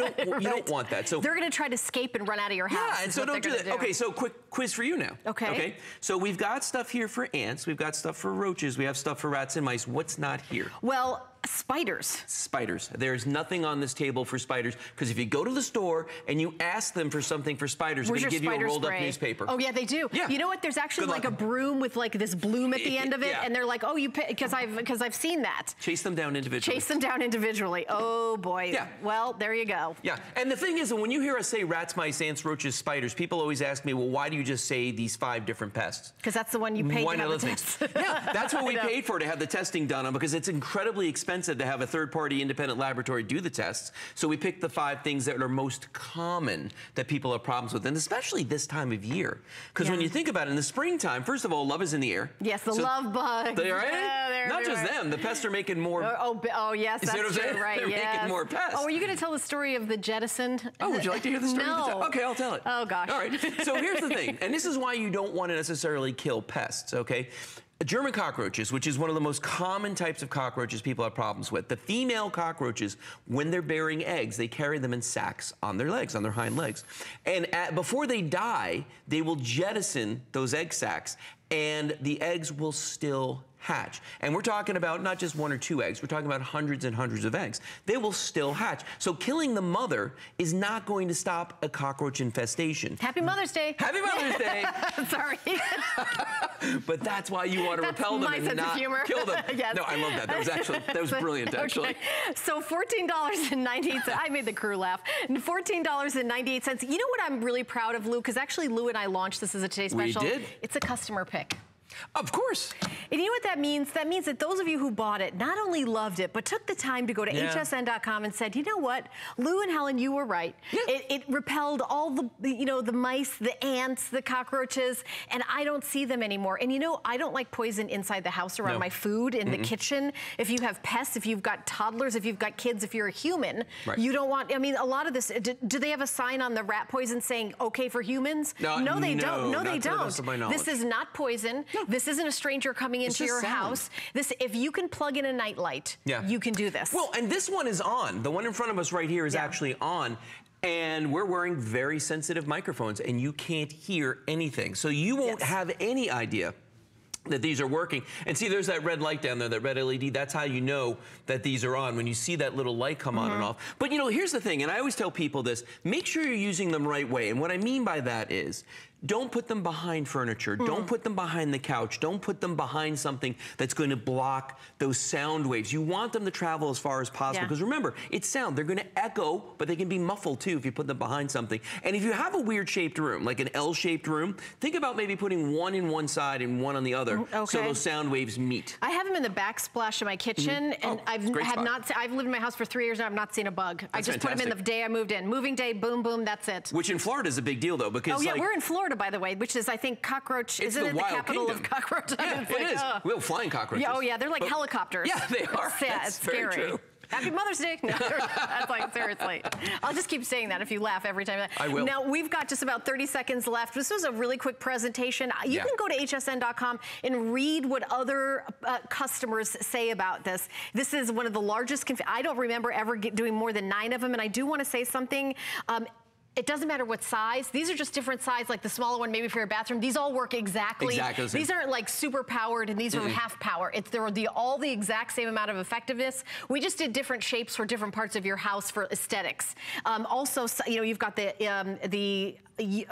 don't want that. So they're going to try to escape and run out of your house. Yeah, and so don't do that. Okay, so quick quiz for you now. Okay. Okay. So we've got stuff here for ants. We've got stuff for roaches. We have stuff for rats and mice. What's not here? Well, spiders. Spiders. There's nothing on this table for spiders, because if you go to the store and you ask them for something for spiders, they're going to give you a rolled up newspaper. Oh yeah, they do. Yeah. You know what? There's actually like a broom with like this bloom at the end of it, and they're like, oh, you pick, because I've seen that. Chase them down individually. Chase them down individually. Oh boy. Yeah. Well, there you go. Yeah. And the thing is, when you hear us say rats, mice, ants, roaches, spiders, people always ask me, well, why do you just say these 5 different pests? Because that's the one you paid to have the test. Yeah, that's what we paid for, to have the testing done on, because it's incredibly expensive to have a third-party independent laboratory do the tests. So we picked the 5 things that are most common that people have problems with, and especially this time of year. Because when you think about it, in the springtime, first of all, love is in the air. Yes, the love bug. Not just them. The pests are making more. Oh yes, that's true, right? They're making more pests. Oh, are you going to tell the story of the jettisoned? Oh, would you like to hear the story? No. Okay, I'll tell it. Oh gosh. All right. So here's the thing, and this is why you don't want to necessarily kill pests. Okay. German cockroaches, which is one of the most common types of cockroaches people have problems with. The female cockroaches, when they're bearing eggs, they carry them in sacks on their legs, on their hind legs. And before they die, they will jettison those egg sacks, and the eggs will still hatch. And we're talking about not just 1 or 2 eggs, we're talking about hundreds and hundreds of eggs. They will still hatch. So killing the mother is not going to stop a cockroach infestation. Happy Mother's Day. Happy Mother's Day. Sorry. But that's why you want to repel them and not kill them. Yes. No, I love that. That was actually, that was brilliant, actually. Okay. So $14.98, I made the crew laugh. $14.98. You know what I'm really proud of, Lou? Because actually Lou and I launched this as a Today Special. We did. It's a customer pick. Of course. And you know what that means? That means that those of you who bought it not only loved it, but took the time to go to hsn.com and said, you know what, Lou and Helen, you were right. Yeah. It repelled all the, you know, the mice, the ants, the cockroaches, and I don't see them anymore. And you know, I don't like poison inside the house around my food, in the kitchen. If you have pests, if you've got toddlers, if you've got kids, if you're a human, you don't want, I mean, a lot of this, do they have a sign on the rat poison saying, okay for humans? No, they don't. No, they don't. This is not poison. No. This isn't a stranger coming into your house. This, if you can plug in a nightlight, you can do this. Well, and this one is on. The one in front of us right here is actually on. And we're wearing very sensitive microphones, and you can't hear anything. So you won't have any idea that these are working. And see, there's that red light down there, that red LED. That's how you know that these are on, when you see that little light come on and off. But, you know, here's the thing, and I always tell people this, make sure you're using them right way. And what I mean by that is, don't put them behind furniture. Don't put them behind the couch. Don't put them behind something that's going to block those sound waves. You want them to travel as far as possible, because remember, it's sound. They're going to echo, but they can be muffled too if you put them behind something. And if you have a weird shaped room, like an L-shaped room, think about maybe putting one in one side and one on the other, so those sound waves meet. I have them in the backsplash of my kitchen, and I've lived in my house for 3 years now. I've not seen a bug. That's fantastic. Put them in the day I moved in. Moving day, boom, boom, that's it. Which in Florida is a big deal though, because we're in Florida, by the way, which is, I think, cockroach. Isn't it the capital of cockroaches? Yeah, it is. We're flying cockroaches. Yeah, oh yeah, they're like helicopters. Yeah, they are. That's scary. Very true. Happy Mother's Day. No, that's like, seriously. I'll just keep saying that if you laugh every time. I will. Now, we've got just about 30 seconds left. This was a really quick presentation. You can go to hsn.com and read what other customers say about this. This is one of the largest. I don't remember ever doing more than 9 of them, and I do want to say something. It doesn't matter what size. These are just different sizes, like the smaller one maybe for your bathroom. These all work exactly. These aren't like super powered, and these are half power. They're all the exact same amount of effectiveness. We just did different shapes for different parts of your house for aesthetics. Also, you know, you've got the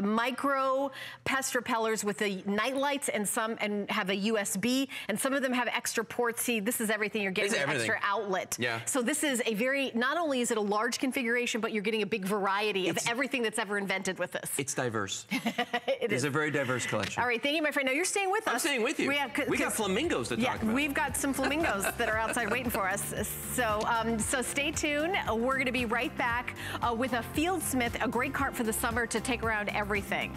micro pest repellers with the night lights, and some have a USB, and some of them have extra ports. See, this is everything. You're getting an extra outlet. Yeah. So this is a very, not only is it a large configuration, but you're getting a big variety of everything that's ever invented with this. It's diverse. It's a very diverse collection. All right, thank you, my friend. Now, you're staying with us. I'm staying with you. We got flamingos to talk about. We've got some flamingos that are outside waiting for us. So, so stay tuned. We're going to be right back with a Fieldsmith, a great cart for the summer to take around everything.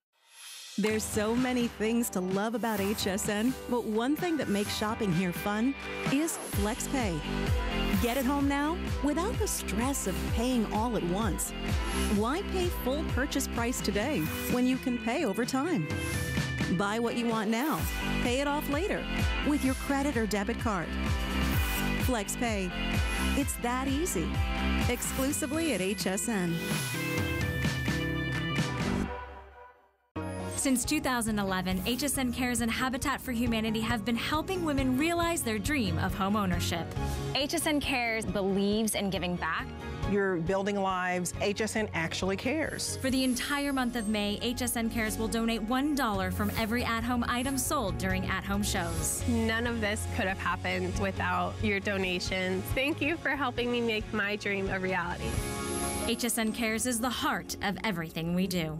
There's so many things to love about HSN, but one thing that makes shopping here fun is FlexPay. Get it home now without the stress of paying all at once. Why pay full purchase price today when you can pay over time? Buy what you want now, pay it off later with your credit or debit card. FlexPay. It's that easy. Exclusively at HSN. Since 2011, HSN Cares and Habitat for Humanity have been helping women realize their dream of home ownership. HSN Cares believes in giving back. You're building lives. HSN actually cares. For the entire month of May, HSN Cares will donate $1 from every at-home item sold during at-home shows. None of this could have happened without your donations. Thank you for helping me make my dream a reality. HSN Cares is the heart of everything we do.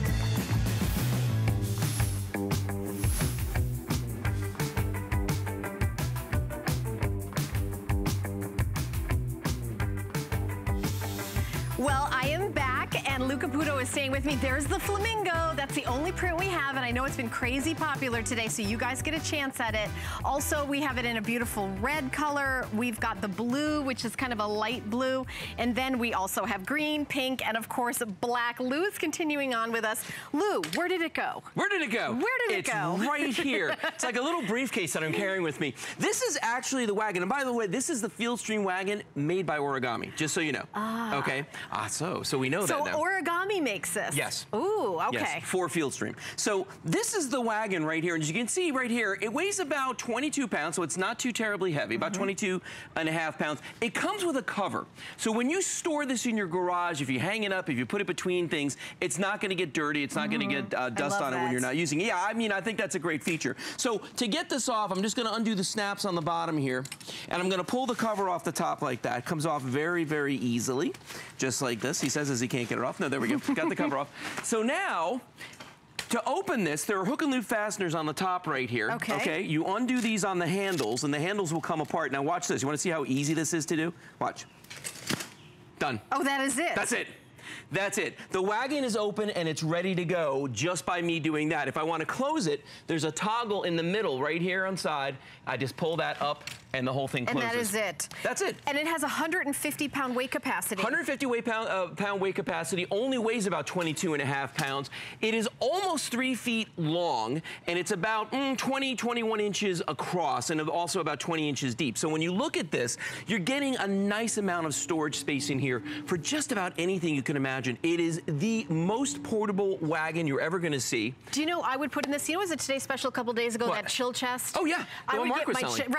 Caputo is staying with me. There's the flamingo. That's the only print we have, and I know it's been crazy popular today, so you guys get a chance at it. Also, we have it in a beautiful red color. We've got the blue, which is kind of a light blue, and then we also have green, pink, and of course black. Lou is continuing on with us. Lou, where did it go? Where did it go? Where did it go? It's right here. It's like a little briefcase that I'm carrying with me. This is actually the wagon, and by the way, this is the Fieldstream wagon made by Origami, just so you know. Okay. So we know that now. Origami makes this. Yes. Ooh, okay. Yes, for Fieldstream. So this is the wagon right here. And as you can see right here, it weighs about 22 pounds, so it's not too terribly heavy, about 22.5 pounds. It comes with a cover. So when you store this in your garage, if you hang it up, if you put it between things, it's not going to get dirty. It's not going to get dust on it when you're not using it. Yeah, I mean, I think that's a great feature. So to get this off, I'm just going to undo the snaps on the bottom here, and I'm going to pull the cover off the top like that. It comes off very, very easily, just like this. He says as he can't get it off. No, there we go. Got the cover off. So now, to open this, there are hook and loop fasteners on the top right here. Okay. Okay. You undo these on the handles, and the handles will come apart. Now watch this. You want to see how easy this is to do? Watch. Done. Oh, that is it. That's it. That's it. The wagon is open and it's ready to go just by me doing that. If I want to close it, there's a toggle in the middle right here on side. I just pull that up and the whole thing closes. And that is it. That's it. And it has 150 pound weight capacity. 150 pound weight capacity, only weighs about 22.5 pounds. It is almost 3 feet long, and it's about 21 inches across, and also about 20 inches deep. So when you look at this, you're getting a nice amount of storage space in here for just about anything you can imagine. It is the most portable wagon you're ever gonna see. Do you know, I would put in this, you know, was a Today Special a couple days ago, that chill chest? Oh yeah, I would get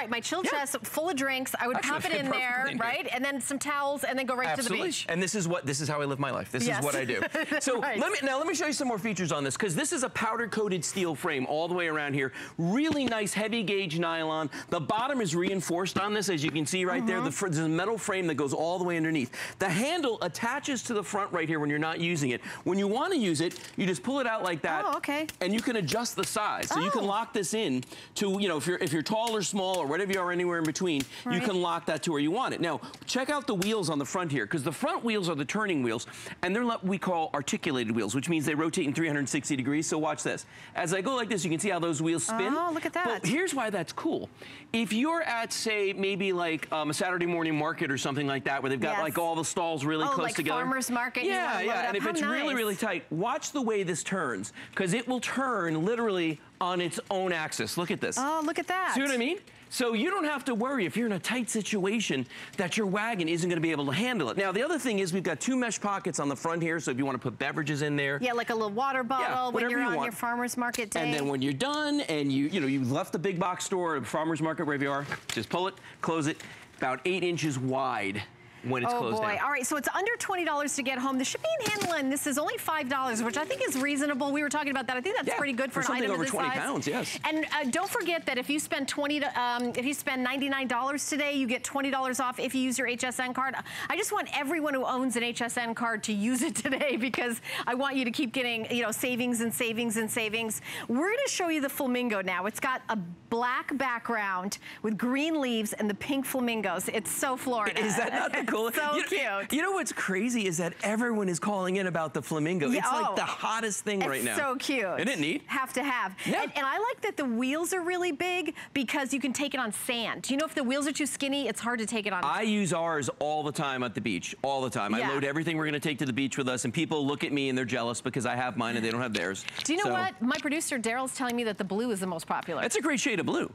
my chill chest full of drinks. I would pop it in there, right? And then some towels, and then go right to the beach. And this is how I live my life. This is what I do. So let me show you some more features on this, because this is a powder coated steel frame all the way around here. Really nice heavy gauge nylon. The bottom is reinforced on this, as you can see right there. There's a metal frame that goes all the way underneath. The handle attaches to the front right here when you're not using it. When you want to use it, you just pull it out like that. Oh, okay. And you can adjust the size, so you can lock this in to, you know, if you're tall or small or whatever you are anywhere in between, you can lock that to where you want it. Now, check out the wheels on the front here, because the front wheels are the turning wheels, and they're what we call articulated wheels, which means they rotate in 360 degrees. So watch this. As I go like this, you can see how those wheels spin. Oh, look at that. But here's why that's cool. If you're at, say, maybe like a Saturday morning market or something like that, where they've got like all the stalls really close together. Farmer's market. Yeah, yeah, and if it's really, really tight, watch the way this turns, because it will turn literally on its own axis. Look at this. Oh, look at that. See what I mean? So you don't have to worry if you're in a tight situation that your wagon isn't gonna be able to handle it. Now, the other thing is we've got two mesh pockets on the front here, so if you wanna put beverages in there. Yeah, like a little water bottle when you're on your farmer's market day. And then when you're done and you left the big box store or farmer's market, wherever you are, just pull it, close it, about 8 inches wide when it's closed down. All right, so it's under $20 to get home. The shipping and handling, this is only $5, which I think is reasonable. We were talking about that. I think that's pretty good for an item of this size. Something over 20 pounds, yes. And don't forget that if you spend $99 today, you get $20 off if you use your HSN card. I just want everyone who owns an HSN card to use it today, because I want you to keep getting, you know, savings and savings and savings. We're going to show you the flamingo now. It's got a black background with green leaves and the pink flamingos. It's so Florida. Is that not the cool? So cute. You know what's crazy is that everyone is calling in about the flamingo. Yeah, it's like the hottest thing right now. It's so cute. Isn't it neat? Have to have. Yeah. And I like that the wheels are really big because you can take it on sand. You know, if the wheels are too skinny, it's hard to take it on. I use ours all the time at the beach, all the time. Yeah. I load everything we're going to take to the beach with us, and people look at me and they're jealous because I have mine and they don't have theirs. Do you know what? My producer, Daryl's telling me that the blue is the most popular. It's a great shade of blue.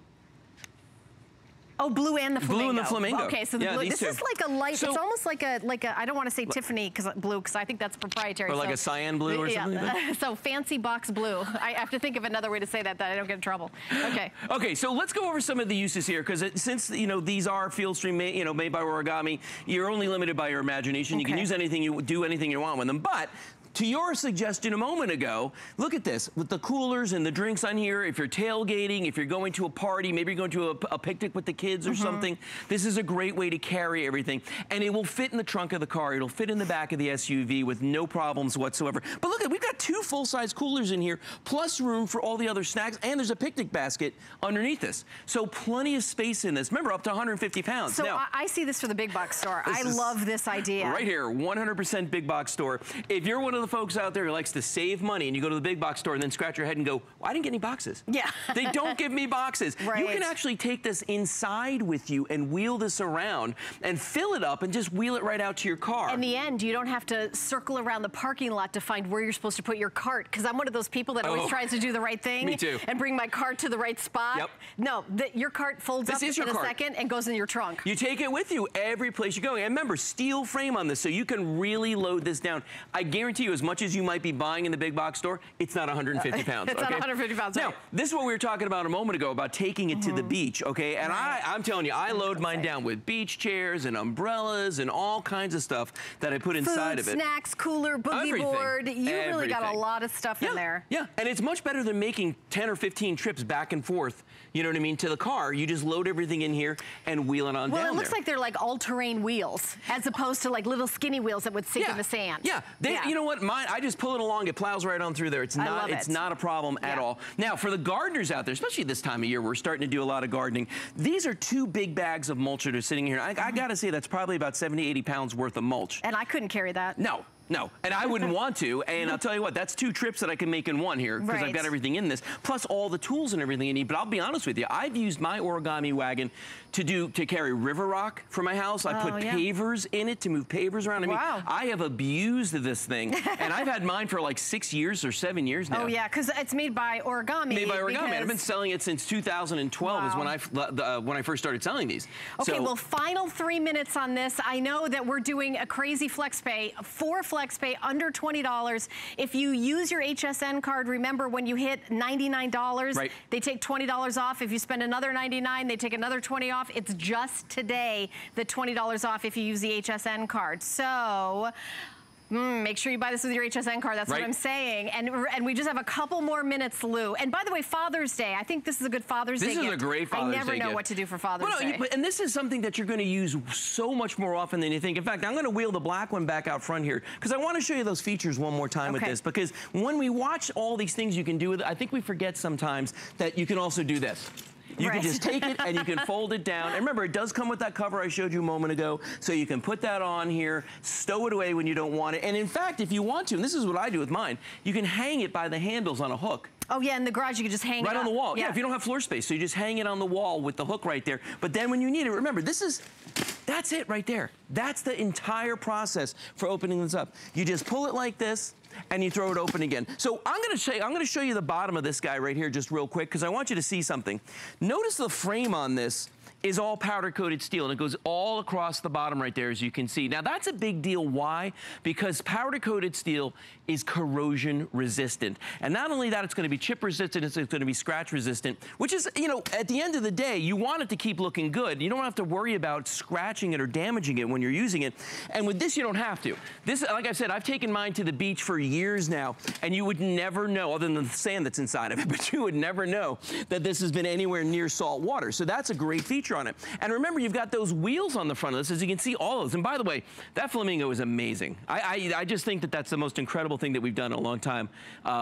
Oh, blue and the flamingo. Blue and the flamingo. Okay, so the blue. This is like a light. So, it's almost like a I don't want to say Tiffany blue because I think that's proprietary. Or like a cyan blue or something. Yeah. So fancy box blue. I have to think of another way to say that I don't get in trouble. Okay. Okay, so let's go over some of the uses here, because since these are Fieldstream made by Origami, you're only limited by your imagination. Okay. You can use anything, you do anything you want with them, but. To your suggestion a moment ago, look at this, with the coolers and the drinks on here, if you're tailgating, if you're going to a party, maybe you're going to a picnic with the kids or something, this is a great way to carry everything. And it will fit in the trunk of the car, it'll fit in the back of the SUV with no problems whatsoever. But look, we've got two full-size coolers in here, plus room for all the other snacks, and there's a picnic basket underneath this. So plenty of space in this. Remember, up to 150 pounds. So now, I see this for the big box store. I love this idea. Right here, 100% big box store. If you're one of the folks out there who likes to save money and you go to the big box store and then scratch your head and go, well, I didn't get any boxes. Yeah. They don't give me boxes. Right. You can actually take this inside with you and wheel this around and fill it up and just wheel it right out to your car. In the end, you don't have to circle around the parking lot to find where you're supposed to put your cart, because I'm one of those people that always tries to do the right thing. Me too. And bring my cart to the right spot. Yep. No, your cart folds up in a second and goes in your trunk. You take it with you every place you're going. And remember, steel frame on this, so you can really load this down. I guarantee you, as much as you might be buying in the big box store, it's not 150 pounds. It's not 150 pounds. Now, this is what we were talking about a moment ago, about taking it to the beach, okay? And I'm telling you, I load mine down with beach chairs and umbrellas and all kinds of stuff that I put inside of it. Snacks, cooler, boogie board. You really got a lot of stuff in there. Yeah, and it's much better than making 10 or 15 trips back and forth, you know what I mean, to the car. You just load everything in here and wheel it on down there. Well, it looks like they're like all-terrain wheels, as opposed to like little skinny wheels that would sink in the sand. Yeah, you know what? Mine, I just pull it along, it plows right on through there. It's not not a problem at all. Now, for the gardeners out there, especially this time of year, we're starting to do a lot of gardening. These are two big bags of mulch that are sitting here. I gotta say, that's probably about 70, 80 pounds worth of mulch. And I couldn't carry that. No. No, and I wouldn't want to, and I'll tell you what, that's two trips that I can make in one here, because I've got everything in this, plus all the tools and everything I need. But I'll be honest with you, I've used my Origami wagon to carry river rock for my house. I put pavers in it to move pavers around. I mean, I have abused this thing, and I've had mine for like 6 years or 7 years now. Oh yeah, because it's made by Origami. Made by Origami. Because... I've been selling it since 2012 is when I first started selling these. Okay, so, well, final 3 minutes on this. I know that we're doing a crazy flex pay for FlexPay under $20. If you use your HSN card, remember when you hit $99, they take $20 off. If you spend another $99, they take another $20 off. It's just today the $20 off if you use the HSN card. So... make sure you buy this with your HSN card. That's what I'm saying. And we just have a couple more minutes, Lou. And by the way, Father's Day. I think this is a good Father's Day gift. This is a great Father's Day gift. I never know what to do for Father's Day. And this is something that you're going to use so much more often than you think. In fact, I'm going to wheel the black one back out front here, because I want to show you those features one more time with this. Because when we watch all these things you can do with it, I think we forget sometimes that you can also do this. You can just take it and you can fold it down. And remember, it does come with that cover I showed you a moment ago. So you can put that on here, stow it away when you don't want it. And in fact, if you want to, and this is what I do with mine, you can hang it by the handles on a hook. Oh yeah, in the garage you can just hang it right on the wall. Yeah. If you don't have floor space, so you just hang it on the wall with the hook right there. But then when you need it, remember, this is, that's it right there. That's the entire process for opening this up. You just pull it like this, and you throw it open again. So I'm gonna show you the bottom of this guy right here just real quick, because I want you to see something. Notice the frame on this is all powder coated steel, and it goes all across the bottom right there, as you can see. Now that's a big deal. Why? Because powder coated steel is corrosion resistant, and not only that, it's going to be chip resistant, it's going to be scratch resistant, which is, you know, at the end of the day, you want it to keep looking good. You don't have to worry about scratching it or damaging it when you're using it, and with this you don't have to. This, like I said, I've taken mine to the beach for years now, and you would never know, other than the sand that's inside of it, but you would never know that this has been anywhere near salt water. So that's a great feature on it. And remember, you've got those wheels on the front of this, as you can see, all those. And by the way, that flamingo is amazing. I just think that that's the most incredible thing that we've done in a long time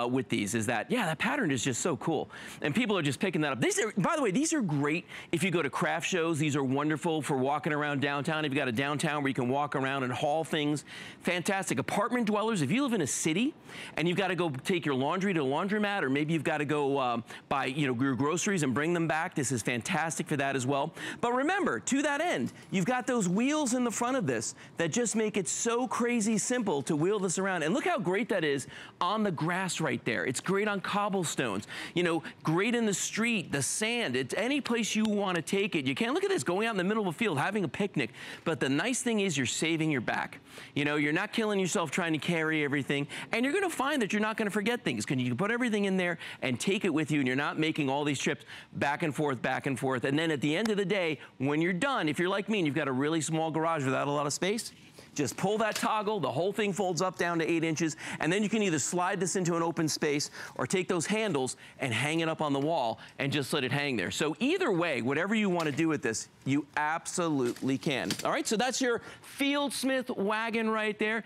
with these, is that, yeah, that pattern is just so cool. And people are just picking that up. These are, by the way, these are great if you go to craft shows. These are wonderful for walking around downtown. If you've got a downtown where you can walk around and haul things, fantastic. Apartment dwellers, if you live in a city and you've got to go take your laundry to a laundromat, or maybe you've got to go buy, you know, your groceries and bring them back, this is fantastic for that as well. But remember, to that end, you've got those wheels in the front of this that just make it so crazy simple to wheel this around. And look how great that is on the grass right there. It's great on cobblestones, you know, great in the street, the sand. It's any place you want to take it. You can't look at this going out in the middle of a field, having a picnic. But the nice thing is you're saving your back. You know, you're not killing yourself trying to carry everything. And you're going to find that you're not going to forget things, because you can put everything in there and take it with you, and you're not making all these trips back and forth. And then at the end of the day, when you're done, if you're like me and you've got a really small garage without a lot of space, just pull that toggle, the whole thing folds up down to 8 inches, and then you can either slide this into an open space or take those handles and hang it up on the wall and just let it hang there. So either way, whatever you want to do with this, you absolutely can. All right, so that's your Field Smith wagon right there.